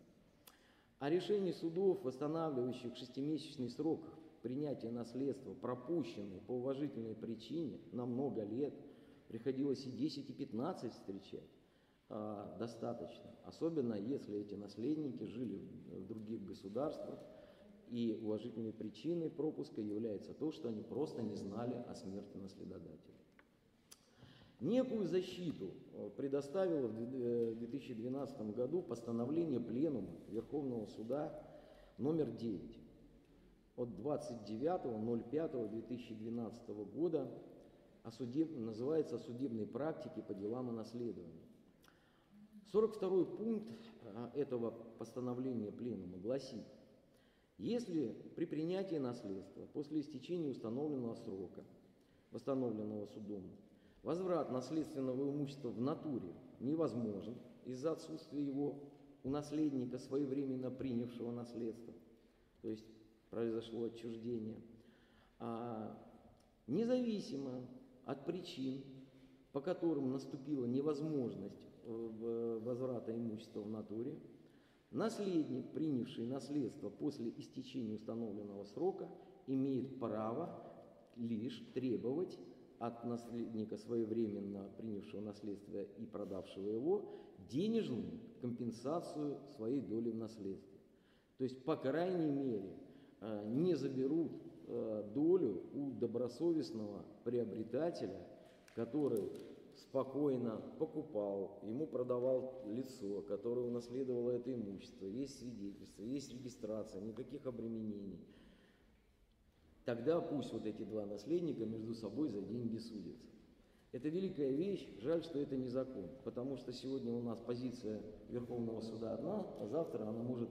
О решении судов, восстанавливающих 6-месячный срок принятие наследства, пропущенное по уважительной причине на много лет, приходилось и 10, и 15 встречать. достаточно, особенно если эти наследники жили в других государствах, и уважительной причиной пропуска является то, что они просто не знали о смерти наследодателя. Некую защиту предоставило в 2012 году постановление Пленума Верховного Суда номер 9 от 29.05.2012 года, называется «О судебной практике по делам о наследовании». 42-й пункт этого постановления Пленума гласит: если при принятии наследства после истечения установленного срока, восстановленного судом, возврат наследственного имущества в натуре невозможен из-за отсутствия его у наследника, своевременно принявшего наследство, то есть произошло отчуждение, независимо от причин, по которым наступила невозможность возврата имущества в натуре, наследник, принявший наследство после истечения установленного срока, имеет право лишь требовать от наследника, своевременно принявшего наследство и продавшего его, денежную компенсацию своей доли в наследстве. То есть, по крайней мере, не заберут долю у добросовестного приобретателя, который спокойно покупал, ему продавал лицо, которое унаследовало это имущество, есть свидетельство, есть регистрация, никаких обременений. Тогда пусть вот эти два наследника между собой за деньги судятся. Это великая вещь, жаль, что это не закон, потому что сегодня у нас позиция Верховного Суда одна, а завтра она может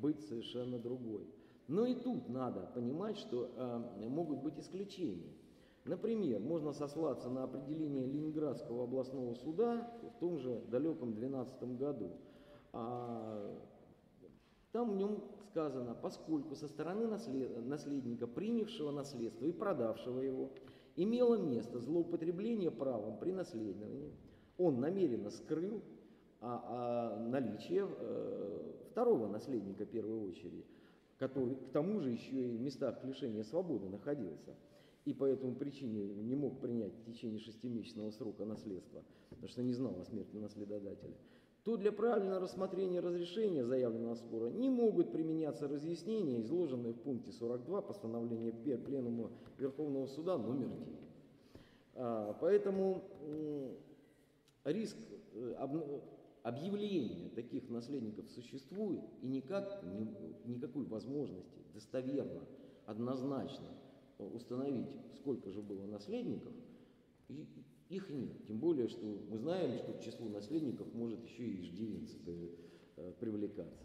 быть совершенно другой. Но и тут надо понимать, что могут быть исключения. Например, можно сослаться на определение Ленинградского областного суда в том же далеком 2012 году. Там в нем сказано: поскольку со стороны наследника, принявшего наследство и продавшего его, имело место злоупотребление правом при наследовании, он намеренно скрыл наличие второго наследника в первую очередь, который к тому же еще и в местах лишения свободы находился, и по этому причине не мог принять в течение 6-месячного срока наследства, потому что не знал о смерти наследодателя, то для правильного рассмотрения разрешения заявленного спора не могут применяться разъяснения, изложенные в пункте 42 постановления Пленума Верховного Суда номер 9. Поэтому риск объявления таких наследников существует, и никакой возможности достоверно, однозначно установить, сколько же было наследников, и их нет. Тем более, что мы знаем, что к числу наследников может еще и иждивенцы привлекаться.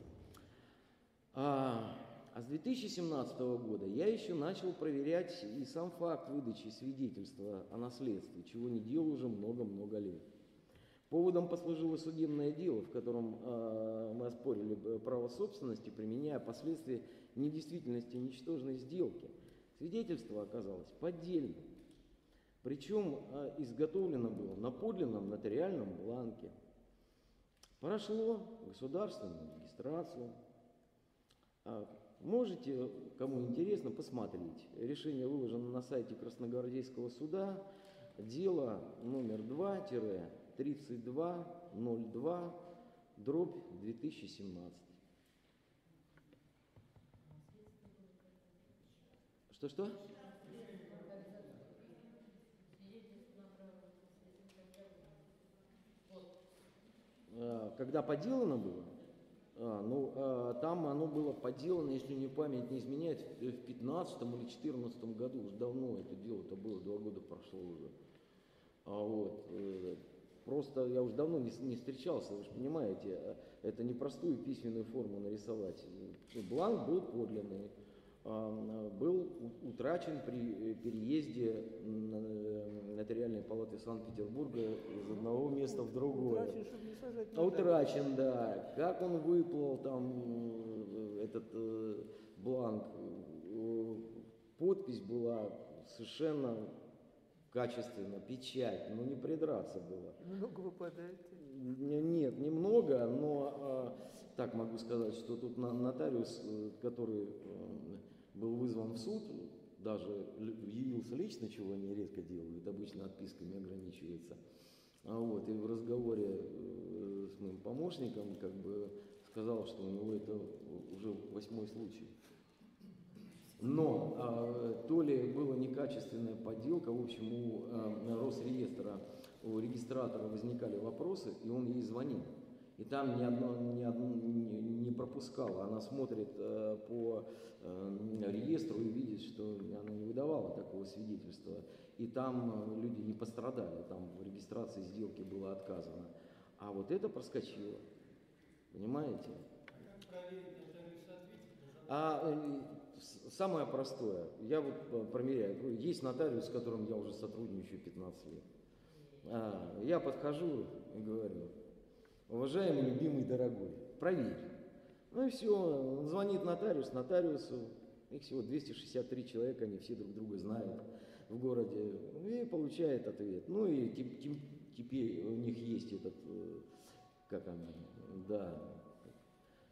А с 2017 года я еще начал проверять и сам факт выдачи свидетельства о наследстве, чего не делал уже много-много лет. Поводом послужило судебное дело, в котором мы оспорили право собственности, применяя последствия недействительности ничтожной сделки. Свидетельство оказалось поддельным, причем изготовлено было на подлинном нотариальном бланке. Прошло государственную регистрацию. Можете, кому интересно, посмотреть. Решение выложено на сайте Красногвардейского суда. Дело номер 2-3202 дробь 2017. Что-что? Когда поделано было, там оно было поделано, если мне память не изменяет, в 2015 или 2014 году, уже давно это дело-то было, 2 года прошло уже. Просто я уже давно не встречался, вы же понимаете, это непростую письменную форму нарисовать. Бланк был подлинный, был утрачен при переезде Нотариальной палаты Санкт-Петербурга из одного места в другое. Утрачен, чтобы не сажать, не утрачен, да. Как он выплыл, там, этот бланк, подпись была совершенно качественно, печать, но не придраться было. Много выпадает? Нет, немного, но так могу сказать, что тут нотариус, который был вызван в суд, даже явился лично, чего они редко делают, обычно отписками ограничивается. Вот, и в разговоре с моим помощником как бы сказал, что у него это уже 8-й случай. Но то ли была некачественная подделка, в общем, у Росреестра, у регистратора возникали вопросы, и он ей звонил. И там ни одно не пропускала. Она смотрит по реестру и видит, что она не выдавала такого свидетельства. И там люди не пострадали, там в регистрации сделки было отказано. А вот это проскочило. Понимаете? Самое простое. Я вот проверяю. Есть нотариус, с которым я уже сотрудничаю 15 лет. Я подхожу и говорю: уважаемый, любимый, дорогой, проверь. Ну и все, он звонит нотариусу, их всего 263 человека, они все друг друга знают в городе, и получает ответ. Ну и теперь у них есть этот, как они, да,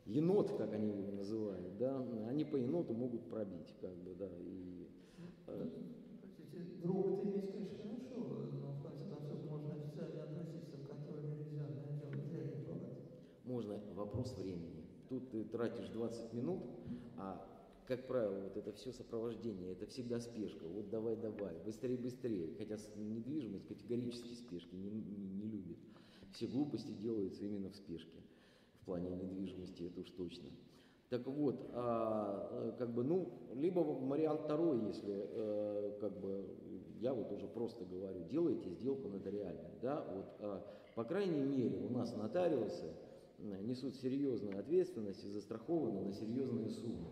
енот, как они его называют, да, они по еноту могут пробить, как бы, да, и... Друг, ты ведь, конечно, хорошо, но в конце концов можно официально относиться, к которому нельзя, нельзя не трогать. Можно, вопрос времени. Тут ты тратишь 20 минут, а, как правило, вот это все сопровождение, это всегда спешка, вот давай, быстрее, хотя недвижимость категорически спешки не любит. Все глупости делаются именно в спешке, в плане недвижимости, это уж точно. Так вот, как бы, ну, либо вариант второй, если, как бы, я вот уже просто говорю, делайте сделку нотариальной, да, вот, по крайней мере, у нас нотариусы несут серьезную ответственность и застрахованы на серьезные суммы.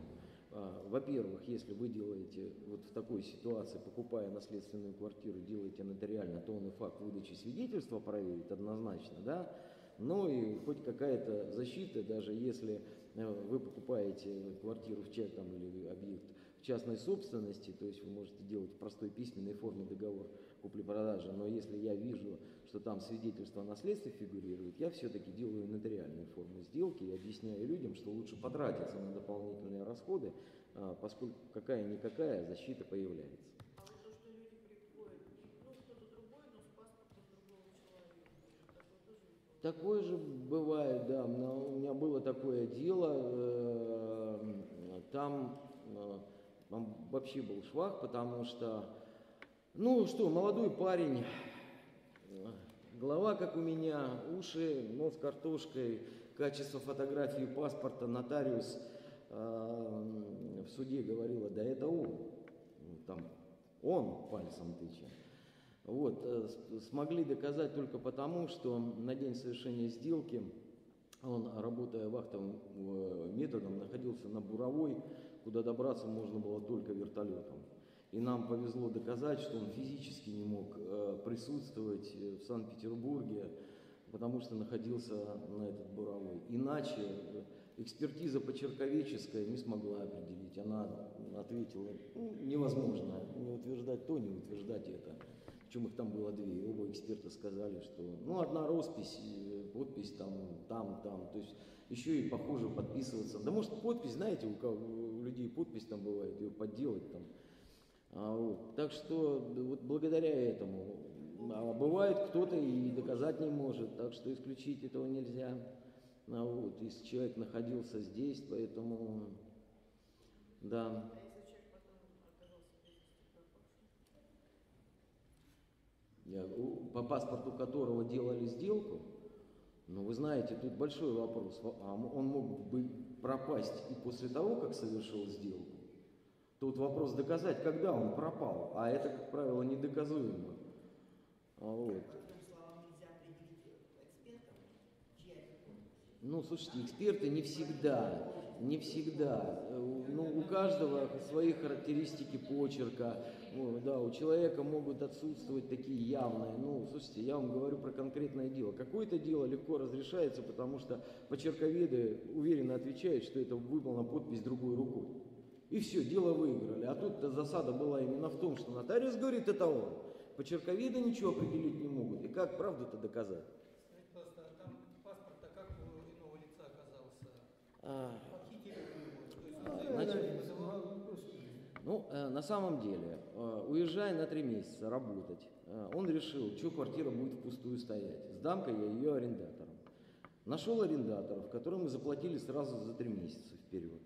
Во-первых, если вы делаете вот в такой ситуации, покупая наследственную квартиру, делаете нотариально, то он и факт выдачи свидетельства проверит однозначно, да. Ну и хоть какая-то защита, даже если вы покупаете квартиру в там, или объект в частной собственности, то есть вы можете делать в простой письменной форме договор купли-продажи, но если я вижу, что там свидетельство о наследстве фигурирует, я все-таки делаю нотариальную форму сделки и объясняю людям, что лучше потратиться на дополнительные расходы, поскольку какая-никакая защита появляется. Такое же бывает, да. Но у меня было такое дело, там вообще был швах, потому что, ну что, молодой парень, голова как у меня, уши, нос картошкой, качество фотографии, паспорта, нотариус в суде говорила, да это он, там он пальцем тычет. Вот, смогли доказать только потому, что на день совершения сделки он, работая вахтовым методом, находился на Буровой, куда добраться можно было только вертолетом. И нам повезло доказать, что он физически не мог присутствовать в Санкт-Петербурге, потому что находился на этот Буровой. Иначе экспертиза почерковеческая не смогла определить. Она ответила, ну, невозможно не утверждать то, не утверждать это. Причем их там было две, и оба эксперта сказали, что, ну, одна роспись, подпись там, то есть еще и похоже подписываться. Да может подпись, знаете, у людей подпись там бывает, ее подделать там. Вот. Так что вот благодаря этому, бывает кто-то и доказать не может, так что исключить этого нельзя. Вот. Если человек находился здесь, поэтому, да. По паспорту которого делали сделку, но вы знаете, тут большой вопрос, он мог бы пропасть и после того, как совершил сделку. Тут вопрос доказать, когда он пропал, а это, как правило, недоказуемо. Вот. Ну, слушайте, эксперты не всегда. Ну, у каждого свои характеристики почерка. Да, у человека могут отсутствовать такие явные. Ну, слушайте, я вам говорю про конкретное дело. Какое-то дело легко разрешается, потому что почерковеды уверенно отвечают, что это выполнена подпись другой рукой. И все, дело выиграли. А тут-то засада была именно в том, что нотариус говорит, это он. Почерковеды ничего определить не могут. И как правду-то доказать? Ну, на самом деле, уезжая на 3 месяца работать, он решил, что квартира будет впустую стоять. Сдам-ка я ее арендаторам. Нашел арендаторов, которым мы заплатили сразу за 3 месяца вперед.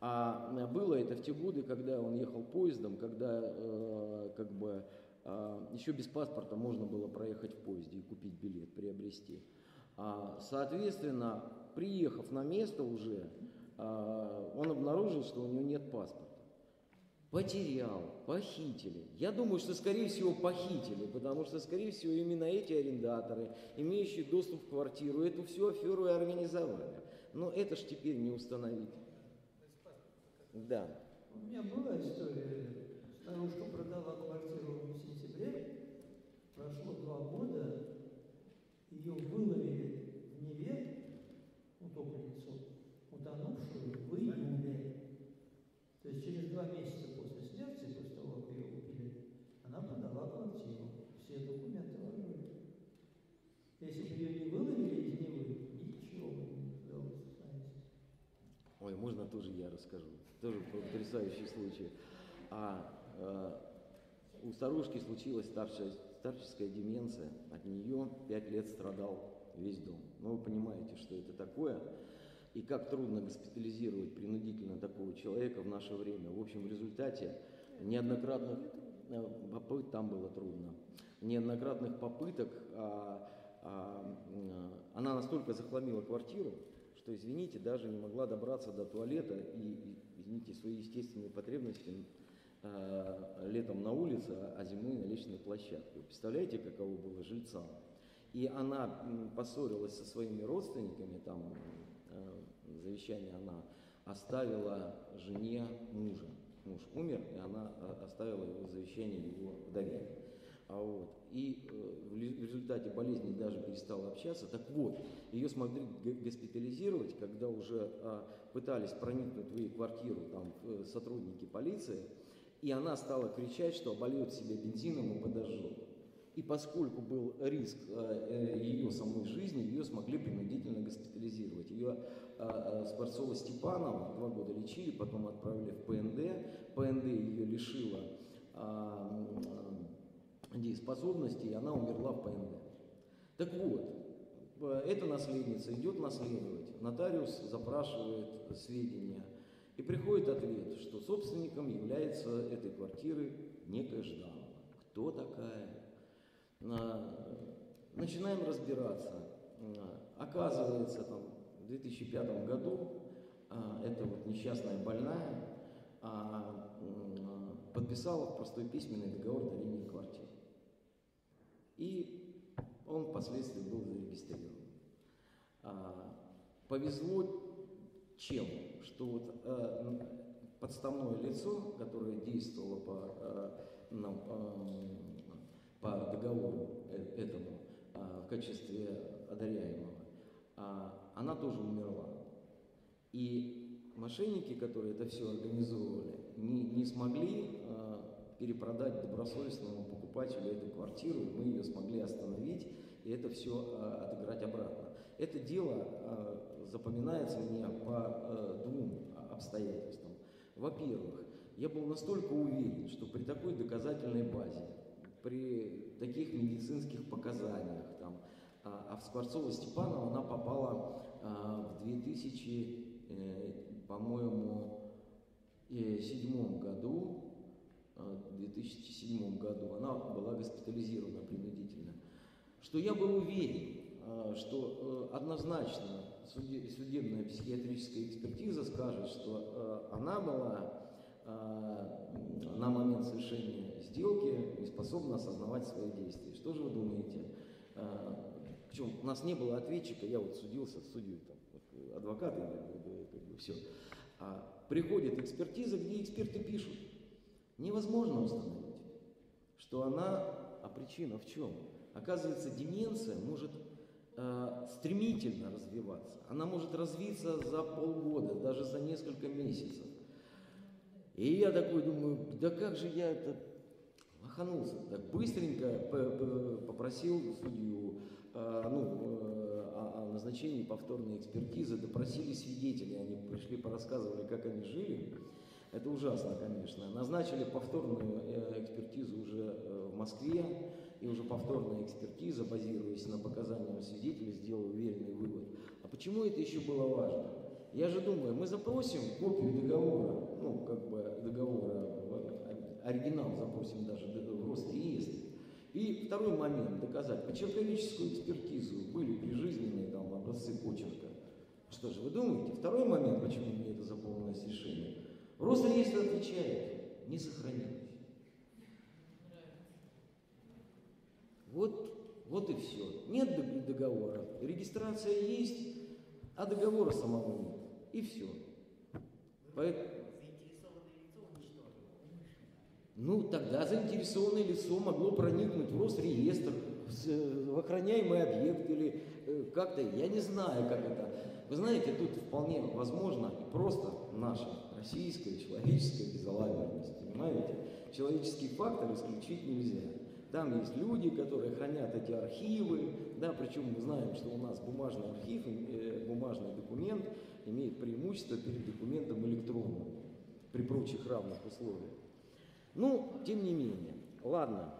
А было это в те годы, когда он ехал поездом, когда еще без паспорта можно было проехать в поезде и купить билет, приобрести. Соответственно, приехав на место уже, он обнаружил, что у него нет паспорта. Потерял, похитили. Я думаю, что, скорее всего, похитили, потому что, скорее всего, именно эти арендаторы, имеющие доступ в квартиру, эту всю аферу и организовали. Но это ж теперь не установить. Да. У меня была история. Старушка продала квартиру в сентябре, прошло 2 года, ее выловили в Неве, утопленницу, утонувшую в июле. То есть через 2 месяца после смерти, после того, как ее убили, она продала квартиру. Все документы вложили. Если бы ее не выловили из Невы, ничего бы не удалось. Ой, можно тоже я расскажу. Тоже потрясающий случай. У старушки случилась старческая деменция. От нее 5 лет страдал весь дом. Но вы понимаете, что это такое. И как трудно госпитализировать принудительно такого человека в наше время. В общем, в результате неоднократных попыток, там было трудно, неоднократных попыток, она настолько захламила квартиру, что, извините, даже не могла добраться до туалета и, извините, свои естественные потребности летом на улице, а зимой на личной площадке. Представляете, каково было жильцам? И она поссорилась со своими родственниками, там завещание она оставила жене мужа. Муж умер, и она оставила его завещание его вдове. Вот. И в результате болезни даже перестала общаться. Так вот, ее смогли госпитализировать, когда уже пытались проникнуть в ее квартиру там, сотрудники полиции, и она стала кричать, что обольет себя бензином и подожжет. И поскольку был риск ее самой жизни, ее смогли принудительно госпитализировать. Ее Скворцова-Степанова 2 года лечили, потом отправили в ПНД. ПНД ее лишила дееспособности, и она умерла в ПНД. Так вот, эта наследница идет наследовать. Нотариус запрашивает сведения. И приходит ответ, что собственником является этой квартиры некая Жданова. Кто такая? Начинаем разбираться. Оказывается, там, в 2005 году эта вот несчастная больная подписала простой письменный договор дарения квартиры. И он впоследствии был зарегистрирован. Повезло чем? Что вот подставное лицо, которое действовало по договору этому в качестве одаряемого, она тоже умерла. И мошенники, которые это все организовывали, не смогли перепродать добросовестному покупателю эту квартиру, мы ее смогли остановить и это все отыграть обратно. Это дело запоминается мне по 2 обстоятельствам. Во-первых, я был настолько уверен, что при такой доказательной базе, при таких медицинских показаниях, там, в Скворцова-Степанова она попала в 2007 году, она была госпитализирована принудительно. Что я был уверен, что однозначно судебная психиатрическая экспертиза скажет, что она была на момент совершения сделки не способна осознавать свои действия. Что же вы думаете? Причем у нас не было ответчика, я вот судился с судьей, там, адвокат, все. Приходит экспертиза, где эксперты пишут. Невозможно установить, что она, а причина в чем? Оказывается, деменция может стремительно развиваться. Она может развиться за полгода, даже за несколько месяцев. И я такой думаю, да как же я это лоханулся, так быстренько попросил судью о назначении повторной экспертизы, допросили свидетелей, они пришли, порассказывали, как они жили. Это ужасно, конечно. Назначили повторную экспертизу уже в Москве, и уже повторная экспертиза, базируясь на показаниях свидетелей, сделала уверенный вывод. А почему это еще было важно? Я же думаю, мы запросим копию договора, ну, как бы договора, оригинал запросим даже в Росреестр. И второй момент, доказать, почерковическую экспертизу были прижизненные там образцы почерка. Что же вы думаете? Второй момент, почему мне это заполнилось решение. Росреестр отвечает, не сохранилось. Вот и все. Нет договора. Регистрация есть, а договора самого нет. И все. Поэтому... Ну, тогда заинтересованное лицо могло проникнуть в Росреестр, в охраняемый объект или как-то, я не знаю, как это. Вы знаете, тут вполне возможно просто наша российская человеческая безалаберность, понимаете? Человеческий фактор исключить нельзя. Там есть люди, которые хранят эти архивы, да, причем мы знаем, что у нас бумажный архив, бумажный документ имеет преимущество перед документом электронным при прочих равных условиях. Ну, тем не менее, ладно,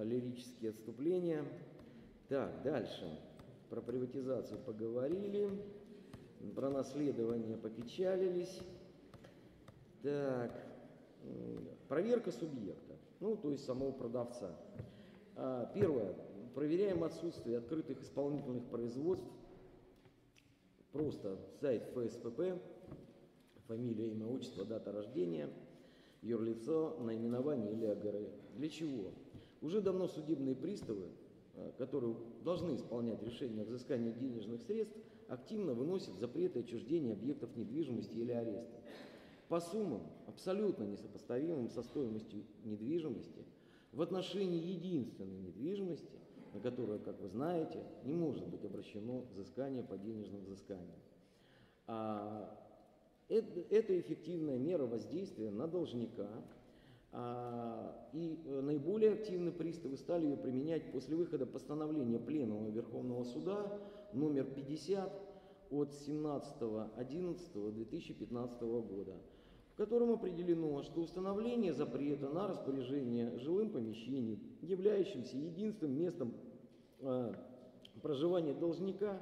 лирические отступления. Так, дальше. Про приватизацию поговорили, про наследование попечалились. Так, проверка субъекта, ну, то есть самого продавца. Первое. Проверяем отсутствие открытых исполнительных производств. Просто сайт ФСПП, фамилия, имя, отчество, дата рождения, юрлицо, наименование или ЕГРН. Для чего? Уже давно судебные приставы, которые должны исполнять решение о взыскании денежных средств, активно выносят запреты отчуждения объектов недвижимости или ареста. По суммам, абсолютно несопоставимым со стоимостью недвижимости, в отношении единственной недвижимости, на которую, как вы знаете, не может быть обращено взыскание по денежным взысканиям. Это эффективная мера воздействия на должника, и наиболее активно приставы стали ее применять после выхода постановления Пленума Верховного Суда номер 50 от 17.11.2015 года, в котором определено, что установление запрета на распоряжение жилым помещением, являющимся единственным местом проживания должника,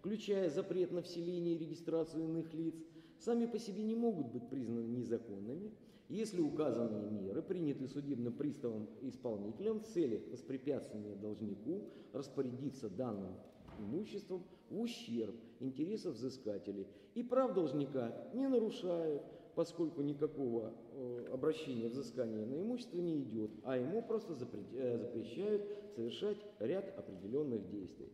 включая запрет на вселение и регистрацию иных лиц, сами по себе не могут быть признаны незаконными, если указанные меры приняты судебным приставом-исполнителем в целях воспрепятствования должнику распорядиться данным имуществом в ущерб интересов взыскателей и прав должника не нарушают, поскольку никакого обращения взыскания на имущество не идет, а ему просто запрещают совершать ряд определенных действий.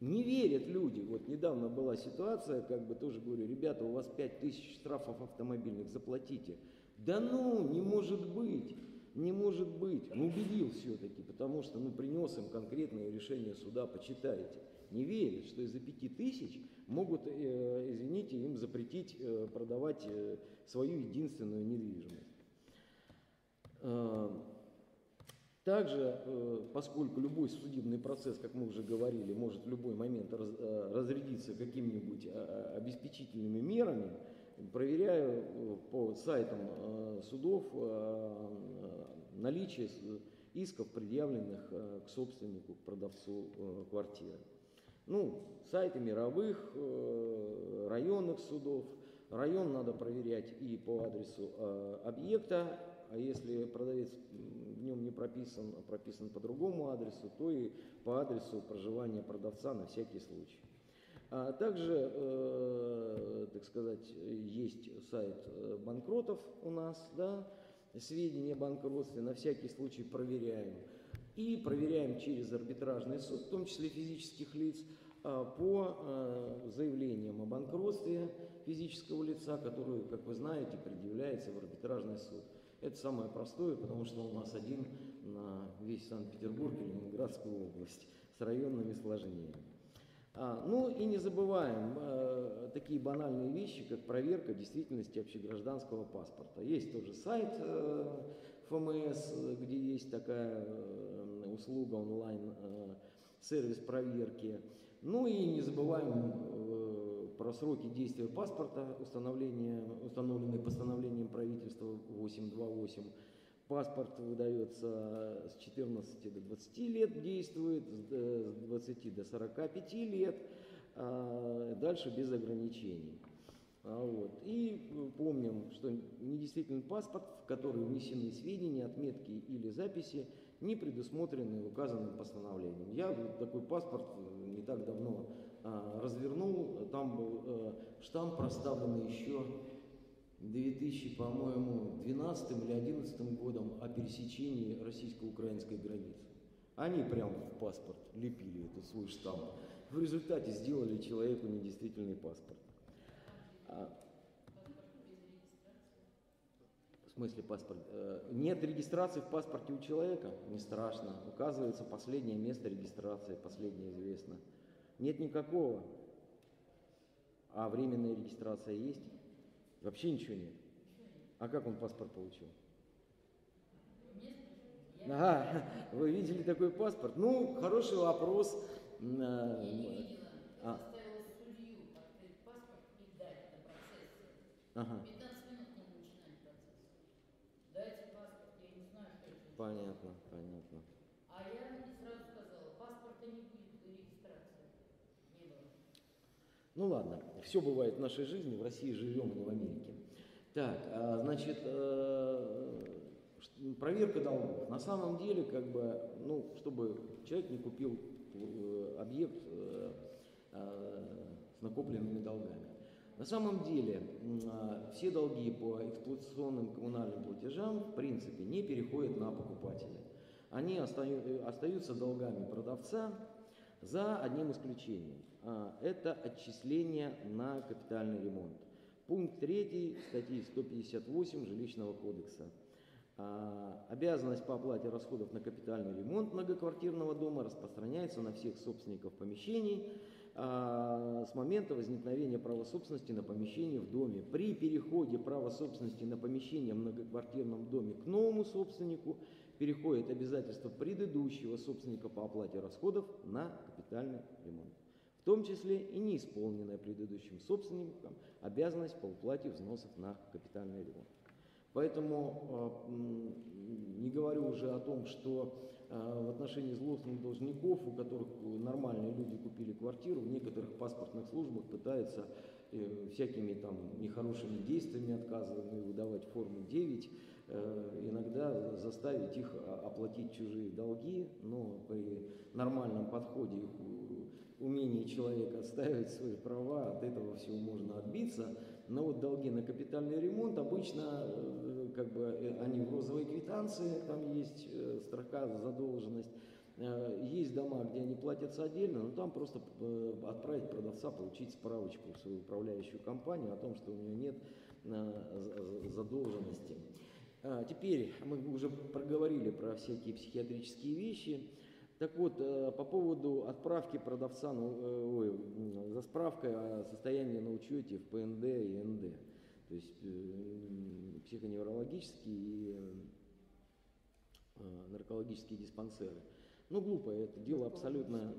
Не верят люди, вот недавно была ситуация, как бы тоже говорю, ребята, у вас 5000 штрафов автомобильных, заплатите. Да ну, не может быть, не может быть. Ну, убедил все-таки, потому что, ну, принес им конкретное решение суда, почитайте. Не верят, что из-за 5000 могут, извините, им запретить продавать свою единственную недвижимость. Также, поскольку любой судебный процесс, как мы уже говорили, может в любой момент разрядиться какими-нибудь обеспечительными мерами, проверяю по сайтам судов наличие исков, предъявленных к собственнику, к продавцу квартиры. Ну, сайты мировых, районных судов. Район надо проверять и по адресу объекта. А если продавец в нем не прописан, а прописан по другому адресу, то и по адресу проживания продавца на всякий случай. А также, так сказать, есть сайт банкротов у нас, да, сведения о банкротстве на всякий случай проверяем. И проверяем через арбитражный суд, в том числе физических лиц, по заявлениям о банкротстве физического лица, которое, как вы знаете, предъявляется в арбитражный суд. Это самое простое, потому что у нас один на весь Санкт-Петербург и Ленинградскую область, с районными сложнее. Ну и не забываем такие банальные вещи, как проверка действительности общегражданского паспорта. Есть тоже сайт ФМС, где есть такая услуга онлайн, сервис проверки. Ну и не забываем про сроки действия паспорта, установленные постановлением правительства 828. Паспорт выдается с 14 до 20 лет, действует с 20 до 45 лет, дальше без ограничений. Вот. И помним, что недействителен паспорт, в который внесены сведения, отметки или записи, не предусмотренные указанным постановлением. Я такой паспорт не так давно развернул, там был штамп проставленный еще 2012 или 2011 годом о пересечении российско-украинской границы. Они прям в паспорт лепили этот свой штамп. В результате сделали человеку недействительный паспорт. В смысле паспорт? Нет регистрации в паспорте у человека? Не страшно. Указывается последнее место регистрации, последнее известно. Нет никакого. А временная регистрация есть? Вообще ничего нет. А как он паспорт получил? Ага, вы видели такой паспорт? Ну, хороший вопрос. Я не видела. Ага. 15 минут мы начинаем процесс. Дайте паспорт, я не знаю, что это. Понятно, понятно. А я сразу сказала, паспорта не будет, регистрации не было. Ну ладно, все бывает в нашей жизни, в России живем, не в Америке. Так, значит, проверка долгов. На самом деле, как бы, ну, чтобы человек не купил объект с накопленными долгами. На самом деле, все долги по эксплуатационным коммунальным платежам, в принципе, не переходят на покупателя. Они остаются долгами продавца за одним исключением. Это отчисление на капитальный ремонт. Пункт 3 статьи 158 Жилищного кодекса. Обязанность по оплате расходов на капитальный ремонт многоквартирного дома распространяется на всех собственников помещений с момента возникновения права собственности на помещение в доме. При переходе права собственности на помещение в многоквартирном доме к новому собственнику переходит обязательство предыдущего собственника по оплате расходов на капитальный ремонт, в том числе и неисполненная предыдущим собственником обязанность по уплате взносов на капитальный ремонт. Поэтому не говорю уже о том, что в отношении злостных должников, у которых нормальные люди купили квартиру, в некоторых паспортных службах пытаются всякими там нехорошими действиями, отказанными выдавать форму 9, иногда заставить их оплатить чужие долги, но при нормальном подходе их умение человека отстаивать свои права, от этого всего можно отбиться. Но вот долги на капитальный ремонт обычно, как бы, они в розовой квитанции, там есть строка задолженность. Есть дома, где они платятся отдельно, но там просто отправить продавца, получить справочку в свою управляющую компанию о том, что у нее нет задолженности. Теперь мы уже проговорили про всякие психиатрические вещи. Так вот, по поводу отправки продавца, за справкой о состоянии на учете в ПНД и НД, то есть психоневрологические и наркологические диспансеры. Ну, глупо, это дело абсолютно...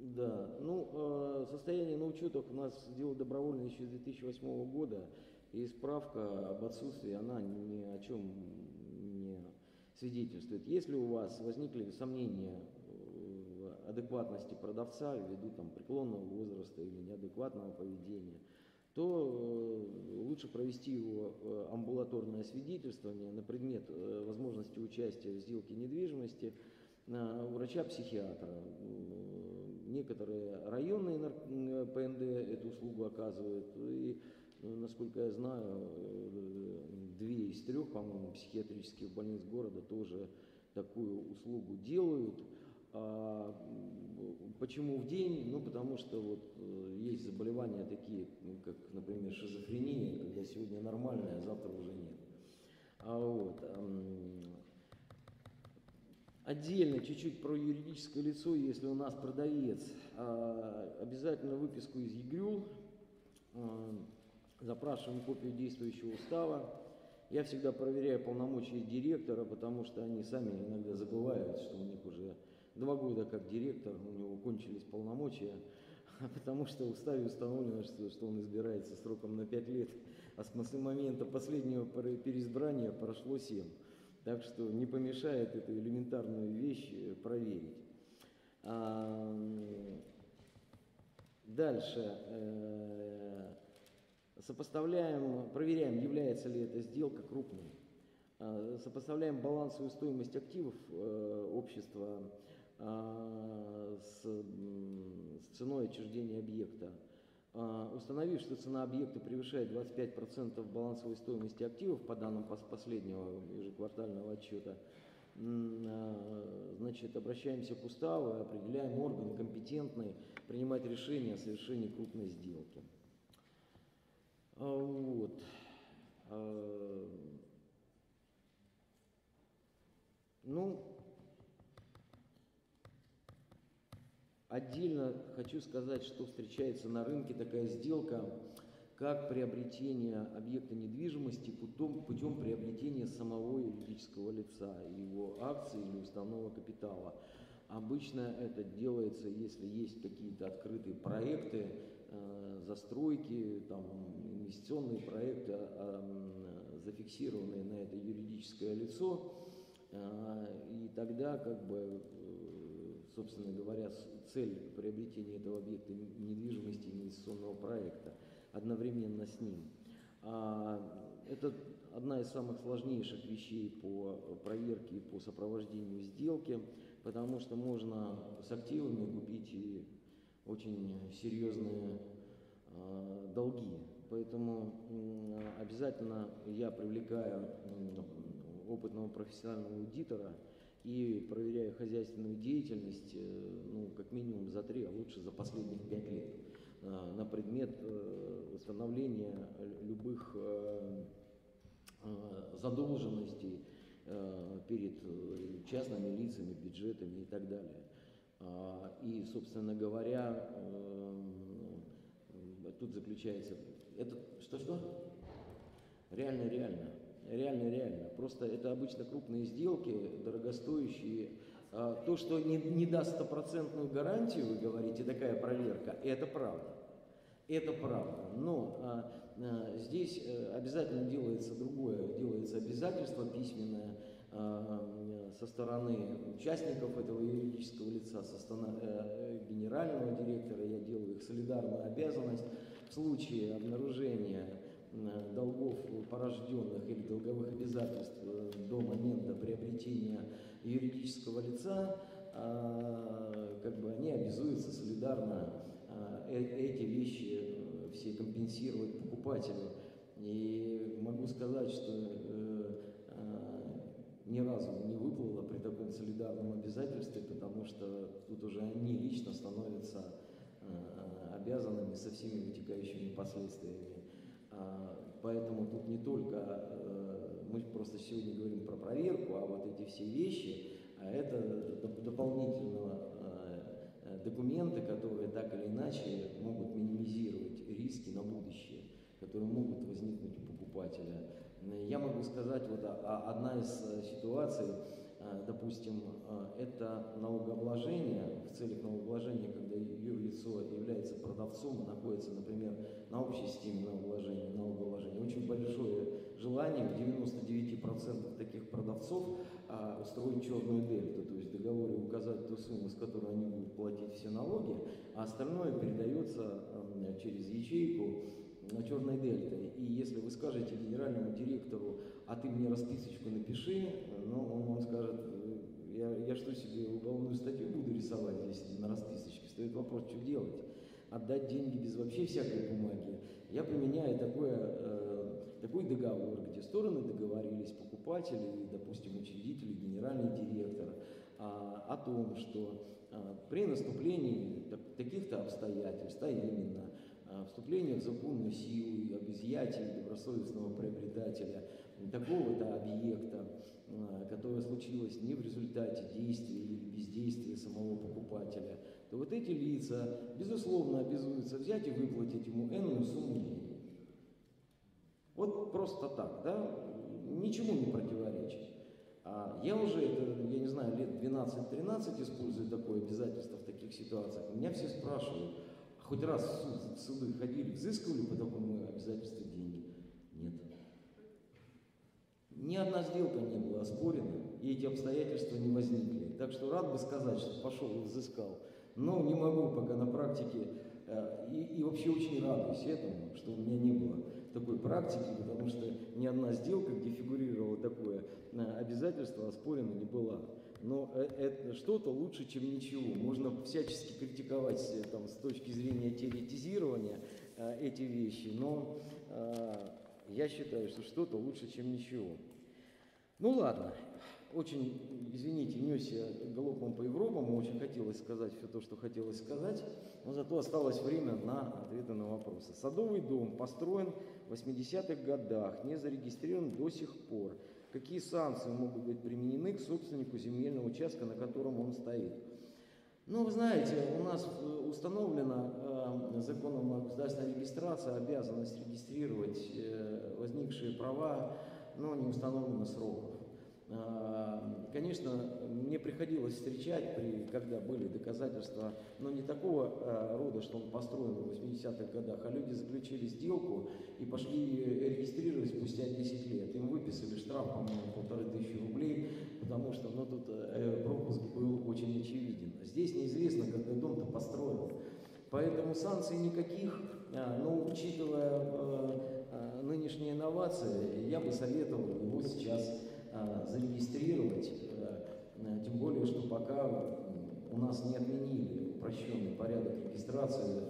Да, ну, состояние на учетах у нас дело добровольное еще с 2008 года, и справка об отсутствии, она ни о чем свидетельствует. Если у вас возникли сомнения в адекватности продавца ввиду там преклонного возраста или неадекватного поведения, то лучше провести его амбулаторное свидетельствование на предмет возможности участия в сделке недвижимости врача-психиатра. Некоторые районные ПНД эту услугу оказывают, и, насколько я знаю, 2 из 3, по-моему, психиатрических больниц города тоже такую услугу делают. А почему в день? Ну, потому что вот есть заболевания такие, как, например, шизофрения, когда сегодня нормальная, а завтра уже нет. Отдельно чуть-чуть про юридическое лицо, если у нас продавец, обязательно выписку из ЕГРН, запрашиваем копию действующего устава. Я всегда проверяю полномочия директора, потому что они сами иногда забывают, что у них уже 2 года как директор, у него кончились полномочия. потому что в уставе установлено, что он избирается сроком на 5 лет, а с момента последнего переизбрания прошло 7. Так что не помешает эту элементарную вещь проверить. Дальше. Сопоставляем, проверяем, является ли эта сделка крупной. Сопоставляем балансовую стоимость активов общества с ценой отчуждения объекта. Установив, что цена объекта превышает 25% балансовой стоимости активов по данным последнего ежеквартального отчета, значит, обращаемся к уставу и определяем орган компетентный принимать решение о совершении крупной сделки. Вот. Ну, отдельно хочу сказать, что встречается на рынке такая сделка, как приобретение объекта недвижимости путем приобретения самого юридического лица, его акций или уставного капитала. Обычно это делается, если есть какие-то открытые проекты, застройки, там, инвестиционные проекты, зафиксированные на это юридическое лицо. И тогда, как бы, собственно говоря, цель приобретения этого объекта недвижимости инвестиционного проекта одновременно с ним. Это одна из самых сложнейших вещей по проверке и по сопровождению сделки, потому что можно с активами купить и очень серьезные долги. Поэтому обязательно я привлекаю опытного профессионального аудитора и проверяю хозяйственную деятельность, ну, как минимум за 3, а лучше за последних 5 лет, на предмет установления любых задолженностей перед частными лицами, бюджетами и так далее. И, собственно говоря, тут заключается... Это что-что? Реально-реально. Реально. Просто это обычно крупные сделки, дорогостоящие. То, что не даст стопроцентную гарантию, вы говорите, такая проверка, это правда. Это правда. Но здесь обязательно делается другое. Делается обязательство письменное со стороны участников этого юридического лица, со стороны генерального директора. Я делаю их солидарную обязанность в случае обнаружения долгов, порожденных или долговых обязательств до момента приобретения юридического лица, как бы они обязуются солидарно эти вещи все компенсировать покупателю. И могу сказать, что ни разу не выплыло при таком солидарном обязательстве, потому что тут уже они лично становятся обязанными со всеми вытекающими последствиями. Поэтому тут не только, мы просто сегодня говорим про проверку, а вот эти все вещи, а это дополнительно документы, которые так или иначе могут минимизировать риски на будущее, которые могут возникнуть у покупателя. Я могу сказать, вот одна из ситуаций, допустим, это налогообложение, в целях налогообложения, когда юрлицо является продавцом, находится, например, на общей системе налогообложения. Очень большое желание у 99% таких продавцов устроить черную дельту, то есть в договоре указать ту сумму, с которой они будут платить все налоги, а остальное передается через ячейку на черной дельте. И если вы скажете генеральному директору, а ты мне расписочку напиши, но он скажет, я что себе уголовную статью буду рисовать здесь на расписочке? Стоит вопрос, что делать? Отдать деньги без вообще всякой бумаги? Я применяю такой договор, где стороны договорились, покупатели, допустим, учредители, генеральный директор, о том, что при наступлении таких-то обстоятельств, а именно вступление в законную силу, изъятие добросовестного приобретателя такого-то объекта, которое случилось не в результате действия или бездействия самого покупателя, то вот эти лица, безусловно, обязуются взять и выплатить ему энную сумму денег. Вот просто так, да, ничему не противоречит. Я уже, я не знаю, лет 12-13 использую такое обязательство в таких ситуациях. Меня все спрашивают, Хоть раз в суды ходили, взыскивали по такому обязательству деньги? Нет. Ни одна сделка не была оспорена, и эти обстоятельства не возникли. Так что рад бы сказать, что пошел и взыскал. Но не могу пока на практике. И вообще очень радуюсь этому, что у меня не было такой практики, потому что ни одна сделка, где фигурировало такое обязательство, оспорено не была. Но это что-то лучше, чем ничего. Можно всячески критиковать там, с точки зрения теоретизирования эти вещи, но я считаю, что что-то лучше, чем ничего. Ну ладно, очень, извините, нёс я галопом по Европам, очень хотелось сказать все то, что хотелось сказать, но зато осталось время на ответы на вопросы. Садовый дом построен в 80-х годах, не зарегистрирован до сих пор. Какие санкции могут быть применены к собственнику земельного участка, на котором он стоит? Ну, вы знаете, у нас установлена законом о государственной регистрации обязанность регистрировать возникшие права, но не установлено сроков. Конечно, мне приходилось встречать, когда были доказательства, но не такого рода, что он построен в 80-х годах, а люди заключили сделку и пошли регистрировать спустя 10 лет. Им выписали штраф, по-моему, 1500 рублей, потому что ну, тут пропуск был очень очевиден. Здесь неизвестно, когда дом-то построен. Поэтому санкций никаких, но учитывая нынешние инновации, я бы советовал его сейчас зарегистрировать, тем более, что пока у нас не отменили упрощенный порядок регистрации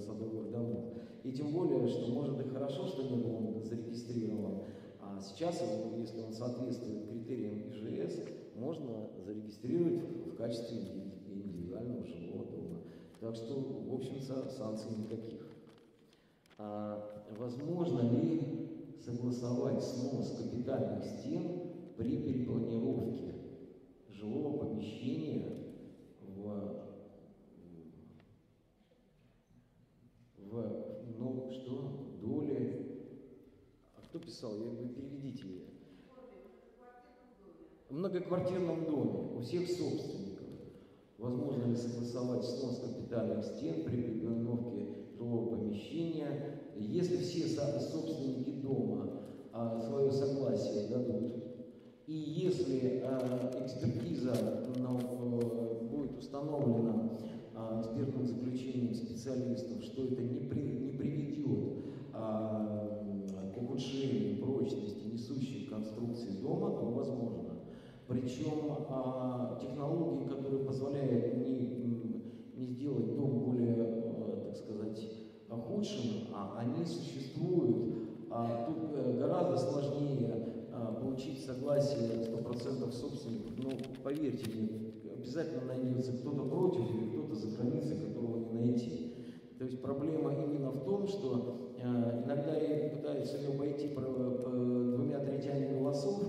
садовых домов. И тем более, что может и хорошо, что не был он зарегистрирован, а сейчас, если он соответствует критериям ИЖС, можно зарегистрировать в качестве индивидуального жилого дома. Так что, в общем-то, санкций никаких. Возможно ли согласовать снос капитальных стен при перепланировке жилого помещения ну, что, доли? А кто писал? Вы переведите ее. В многоквартирном доме у всех собственников. Возможно ли согласовать снос капитальных стен при перепланировке жилого помещения, если все собственники дома свое согласие дадут, и если экспертиза будет установлена экспертным заключением специалистов, что это не приведет к ухудшению прочности несущей конструкции дома, то возможно. Причем технологии, которые позволяют не сделать дом более, так сказать, худшим, они существуют. Тут гораздо сложнее получить согласие 100% собственников, но поверьте мне, обязательно найдется кто-то против или кто-то за границей, которого не найти. То есть проблема именно в том, что иногда пытаются обойти двумя третями голосов.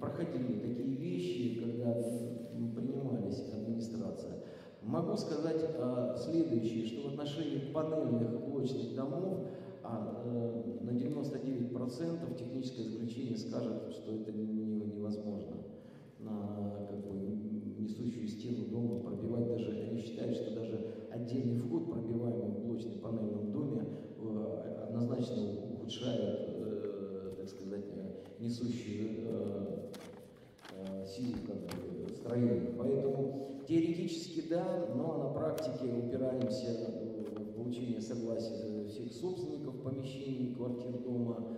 Проходили такие вещи, когда принимались администрация. Могу сказать следующее, что в отношении панельных блочных домов на 99% техническое заключение скажет, что это невозможно. Как бы несущую стену дома пробивать даже, они считают, что даже отдельный вход, пробиваемый в блочном панельном доме, однозначно ухудшает, так сказать, несущие силы строения. Поэтому теоретически да, но на практике упираемся в получение согласия всех собственников помещений, квартир, дома.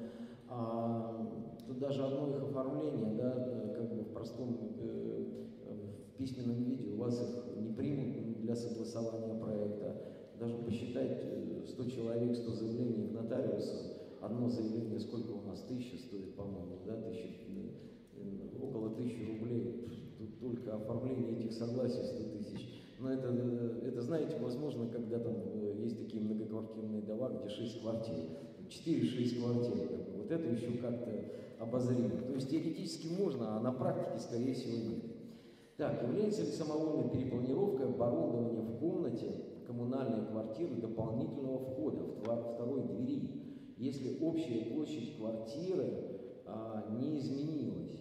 Тут даже одно их оформление, да, как бы в простом в письменном виде у вас их не примут для согласования проекта. Даже посчитать 100 человек, 100 заявлений к нотариусу. Одно заявление, сколько у нас, 1000 стоит, по-моему, да, около 1000 рублей. Тут только оформление этих согласий 100000. Но это, знаете, возможно, когда там есть такие многоквартирные дома, где 6 квартир, 4-6 квартир. Как бы. Вот это еще как-то обозримо. То есть теоретически можно, а на практике, скорее всего, нет. Так, является ли самовольной перепланировкой оборудования в комнате коммунальной квартиры дополнительного входа второй двери, если общая площадь квартиры не изменилась,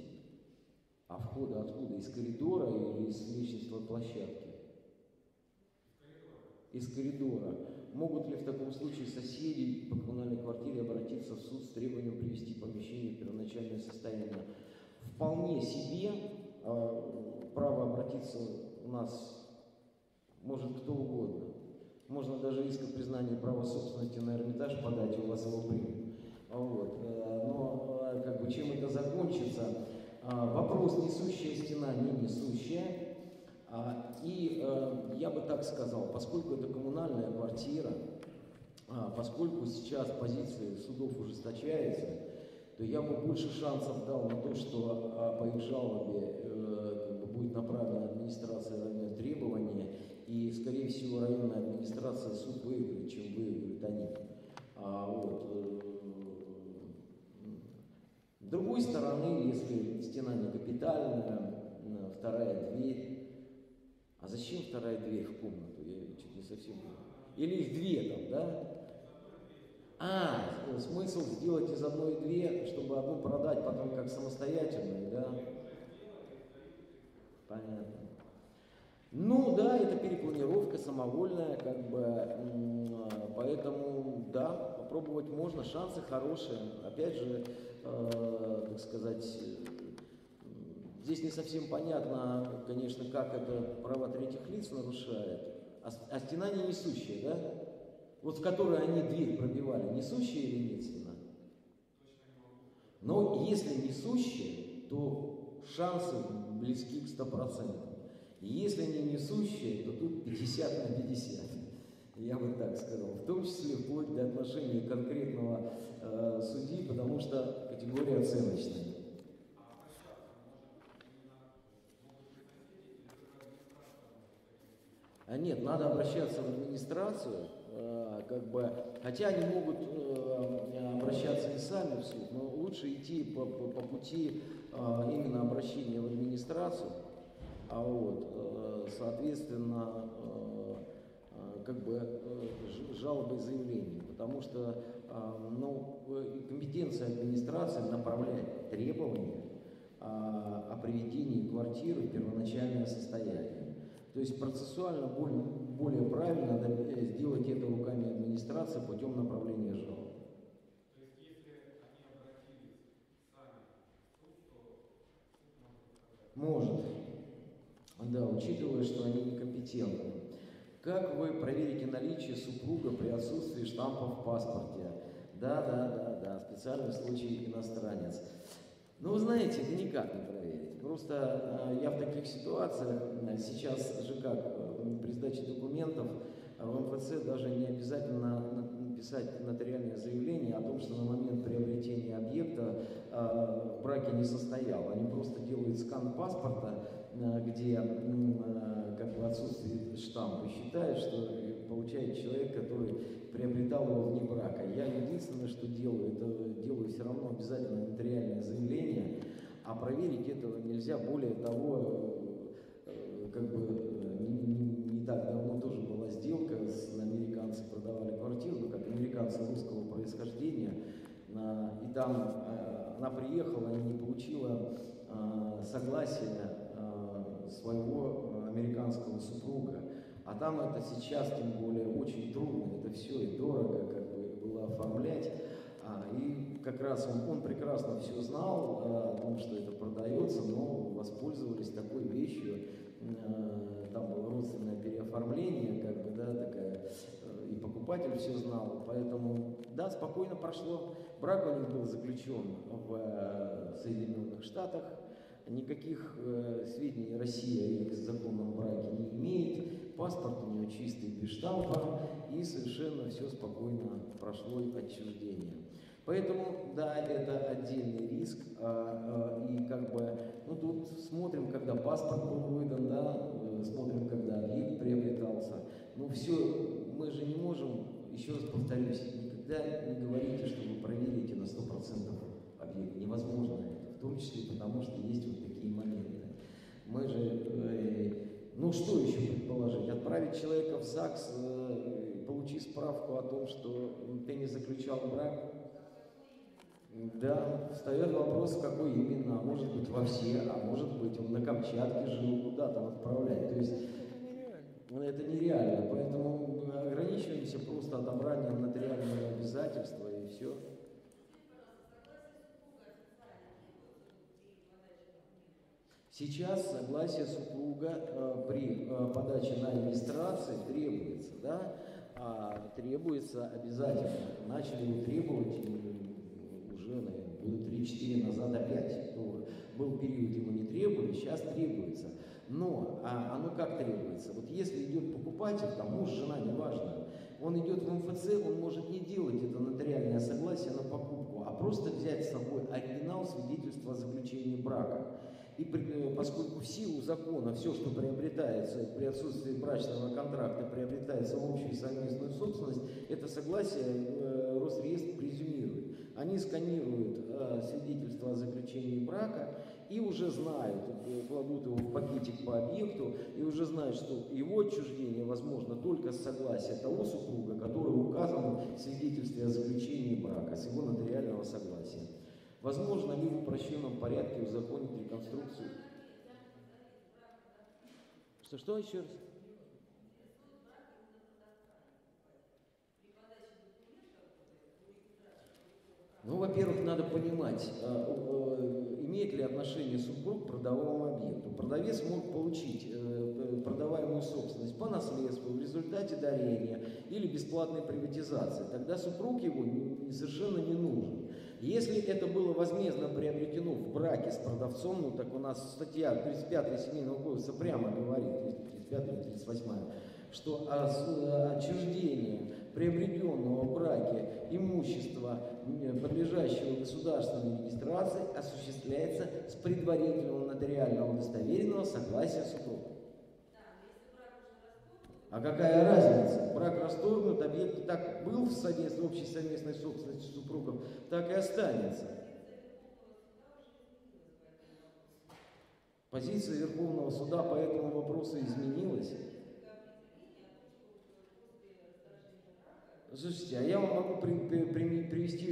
а входа откуда? Из коридора или из лестничной площадки? из коридора. Могут ли в таком случае соседи по коммунальной квартире обратиться в суд с требованием привести помещение в первоначальное состояние? Вполне себе право обратиться у нас может кто угодно. Можно даже иск о признании права собственности на Эрмитаж подать, и у вас его примут. Вот. Но как бы, чем это закончится? Вопрос, несущая стена, не несущая. И я бы так сказал, поскольку это коммунальная квартира, поскольку сейчас позиции судов ужесточаются, то я бы больше шансов дал на то, что по их жалобе будет направлена администрация районное требование, и, скорее всего, районная администрация суд выиграет, чем выиграют они. Вот. С другой стороны, если стена не капитальная, вторая дверь. А зачем вторая дверь в комнату? Я чуть не совсем понял. Или их две там, да? А, смысл сделать из одной две, чтобы одну продать потом как самостоятельную, да? Понятно. Ну да, это перепланировка самовольная, как бы, поэтому да, попробовать можно, шансы хорошие. Опять же, так сказать, здесь не совсем понятно, конечно, как это права третьих лиц нарушает, а стена не несущая, да? Вот в которой они дверь пробивали, несущая или нет стена? Но если несущая, то шансы близки к 100%. Если не несущая, то тут 50 на 50. Я бы так сказал, в том числе вплоть до отношения конкретного судьи, потому что категория оценочная. Нет, надо обращаться в администрацию, как бы, хотя они могут обращаться и сами в суд, но лучше идти по пути именно обращения в администрацию, а вот, соответственно, как бы жалобы и заявления, потому что ну, компетенция администрации направляет требования о приведении квартиры в первоначальное состояние. То есть процессуально более правильно сделать это руками администрации путем направления жалоб. То есть, если они обратились сами в суд, то может. Да, учитывая, что они некомпетентны. Как вы проверите наличие супруга при отсутствии штампа в паспорте? Да, специальный случай иностранец. Ну, вы знаете, это никак не проверить. Просто я в таких ситуациях, сейчас же как, при сдаче документов в МФЦ даже не обязательно писать нотариальное заявление о том, что на момент приобретения объекта брак не состоял. Они просто делают скан паспорта, где как бы отсутствует штамп, и считают, что получает человек, который приобретал его вне брака. Я единственное, что делаю, это делаю все равно обязательно нотариальное заявление, а проверить этого нельзя. Более того, как бы не так давно тоже была сделка, американцы продавали квартиру, ну, как американцы русского происхождения, и там она приехала и не получила согласия своего американского супруга. А там это сейчас, тем более, очень трудно, это все и дорого как бы было оформлять. И как раз он прекрасно все знал о том, что это продается, но воспользовались такой вещью. Там было родственное переоформление, как бы, да, такая, и покупатель все знал. Поэтому, да, спокойно прошло. Брак у них был заключен в Соединенных Штатах. Никаких сведений Россия о законном браке не имеет, паспорт у нее чистый, без штампа, и совершенно все спокойно прошло отчуждение. Поэтому, да, это отдельный риск, и как бы, ну тут смотрим, когда паспорт был выдан, да, смотрим, когда объект приобретался. Ну все, мы же не можем, еще раз повторюсь, никогда не говорите, что вы проверите на 100% объект, невозможно это. В том числе потому, что есть вот такие моменты. Мы же, ну что еще предположить? Отправить человека в ЗАГС, получить справку о том, что ты не заключал брак? Да, встает вопрос, какой именно, а может быть во все, а может быть он на Камчатке жил, куда там отправлять. То есть Это нереально, поэтому ограничиваемся просто отобранием нотариального обязательства и все. Сейчас согласие супруга при подаче на регистрации требуется, да? Требуется обязательно. Начали его требовать уже, наверное, года 3-4 назад опять. Был период, его не требовали, сейчас требуется. Но оно как требуется? Вот если идет покупатель, там муж, жена, неважно, он идет в МФЦ, он может не делать это нотариальное согласие на покупку, а просто взять с собой оригинал свидетельства о заключении брака. И поскольку в силу закона все, что приобретается при отсутствии брачного контракта, приобретается в общую совместную собственность, это согласие Росреестр презюмирует. Они сканируют свидетельство о заключении брака и уже знают, кладут его в пакетик по объекту, и уже знают, что его отчуждение возможно только с согласия того супруга, который указан в свидетельстве о заключении брака, с его нотариального согласия. Возможно ли в упрощенном порядке узаконить реконструкцию? Что еще раз? Ну, во-первых, надо понимать, имеет ли отношение супруг к продаваемому объекту. Продавец мог получить продаваемую собственность по наследству, в результате дарения или бесплатной приватизации. Тогда супруг его совершенно не нужен. Если это было возмездно приобретено в браке с продавцом, ну так у нас статья 35 Семейного кодекса прямо говорит, 35-38, что отчуждение приобретенного в браке имущества, подлежащего государственной регистрации, осуществляется с предварительного нотариального удостоверенного согласия супруга. А какая разница? Брак расторгнут, объект и так был в общей совместной собственности супругов, так и останется. Позиция Верховного Суда по этому вопросу изменилась. Слушайте, а я вам могу привести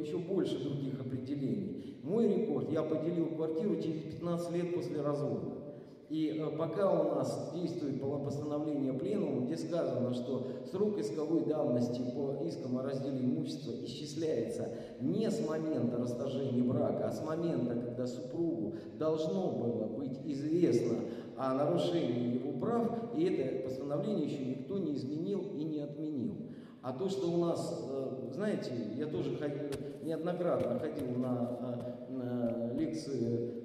еще больше других определений. Мой рекорд, я поделил квартиру через 15 лет после развода. И пока у нас действует постановление Пленума, где сказано, что срок исковой давности по искам о разделе имущества исчисляется не с момента расторжения брака, а с момента, когда супругу должно было быть известно о нарушении его прав, и это постановление еще никто не изменил и не отменил. А то, что у нас, знаете, я тоже ходил, неоднократно ходил на лекции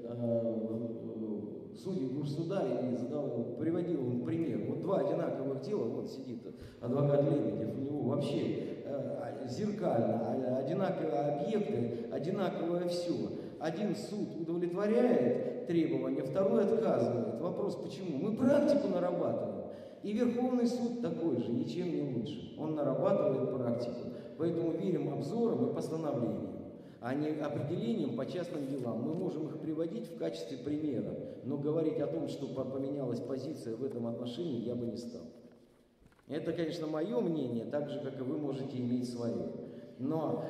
судей Горсуда и приводил им пример. Вот два одинаковых дела, вот сидит адвокат Лебедев, у него вообще зеркально, одинаковые объекты, одинаковое все. Один суд удовлетворяет требования, второй отказывает. Вопрос почему? Мы практику нарабатываем. И Верховный суд такой же, ничем не лучше. Он нарабатывает практику. Поэтому верим обзорам и постановлениям, а не определениям по частным делам. Мы можем их приводить в качестве примера, но говорить о том, что поменялась позиция в этом отношении, я бы не стал. Это, конечно, мое мнение, так же, как и вы можете иметь свое. Но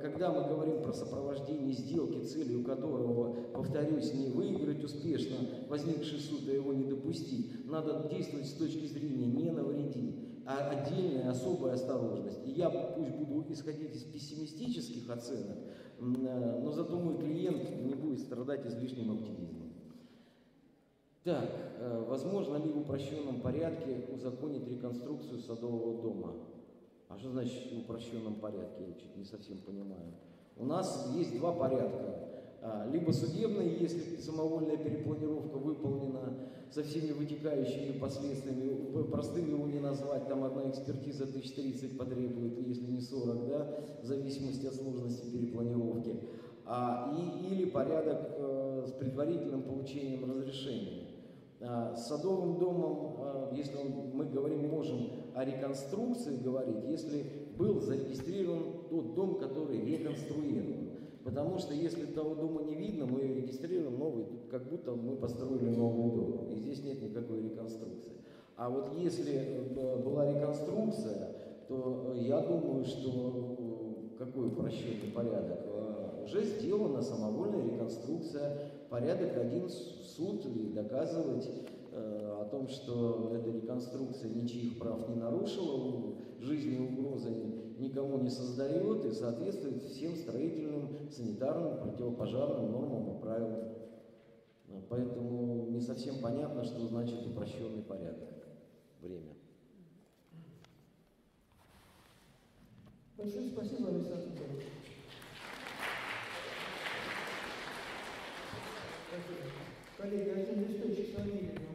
когда мы говорим про сопровождение сделки, целью которого, повторюсь, не выиграть успешно возникший суд, а его не допустить, надо действовать с точки зрения «не навреди», а отдельная особая осторожность. И я пусть буду исходить из пессимистических оценок, но зато мой клиент не будет страдать излишним оптимизмом. Так, возможно ли в упрощенном порядке узаконить реконструкцию садового дома? А что значит в упрощенном порядке? Я чуть не совсем понимаю. У нас есть два порядка. Либо судебный, если самовольная перепланировка выполнена со всеми вытекающими последствиями, простым его не назвать, там одна экспертиза 1030 потребует, если не 40, да, в зависимости от сложности перепланировки, или порядок с предварительным получением разрешения. С садовым домом, если мы говорим, можем о реконструкции говорить, если был зарегистрирован тот дом, который реконструирован. Потому что если того дома не видно, мы регистрируем новый, как будто мы построили новый дом. И здесь нет никакой реконструкции. А вот если была реконструкция, то я думаю, что какой упрощенный порядок? Уже сделана самовольная реконструкция. Порядок один, суд, и доказывать о о том, что эта реконструкция ничьих прав не нарушила, жизненной угрозы никому не создает и соответствует всем строительным, санитарным, противопожарным нормам и правилам. Поэтому не совсем понятно, что значит упрощенный порядок. Время. Большое спасибо, Александр Николаевич. Коллеги, один листочек сравнили.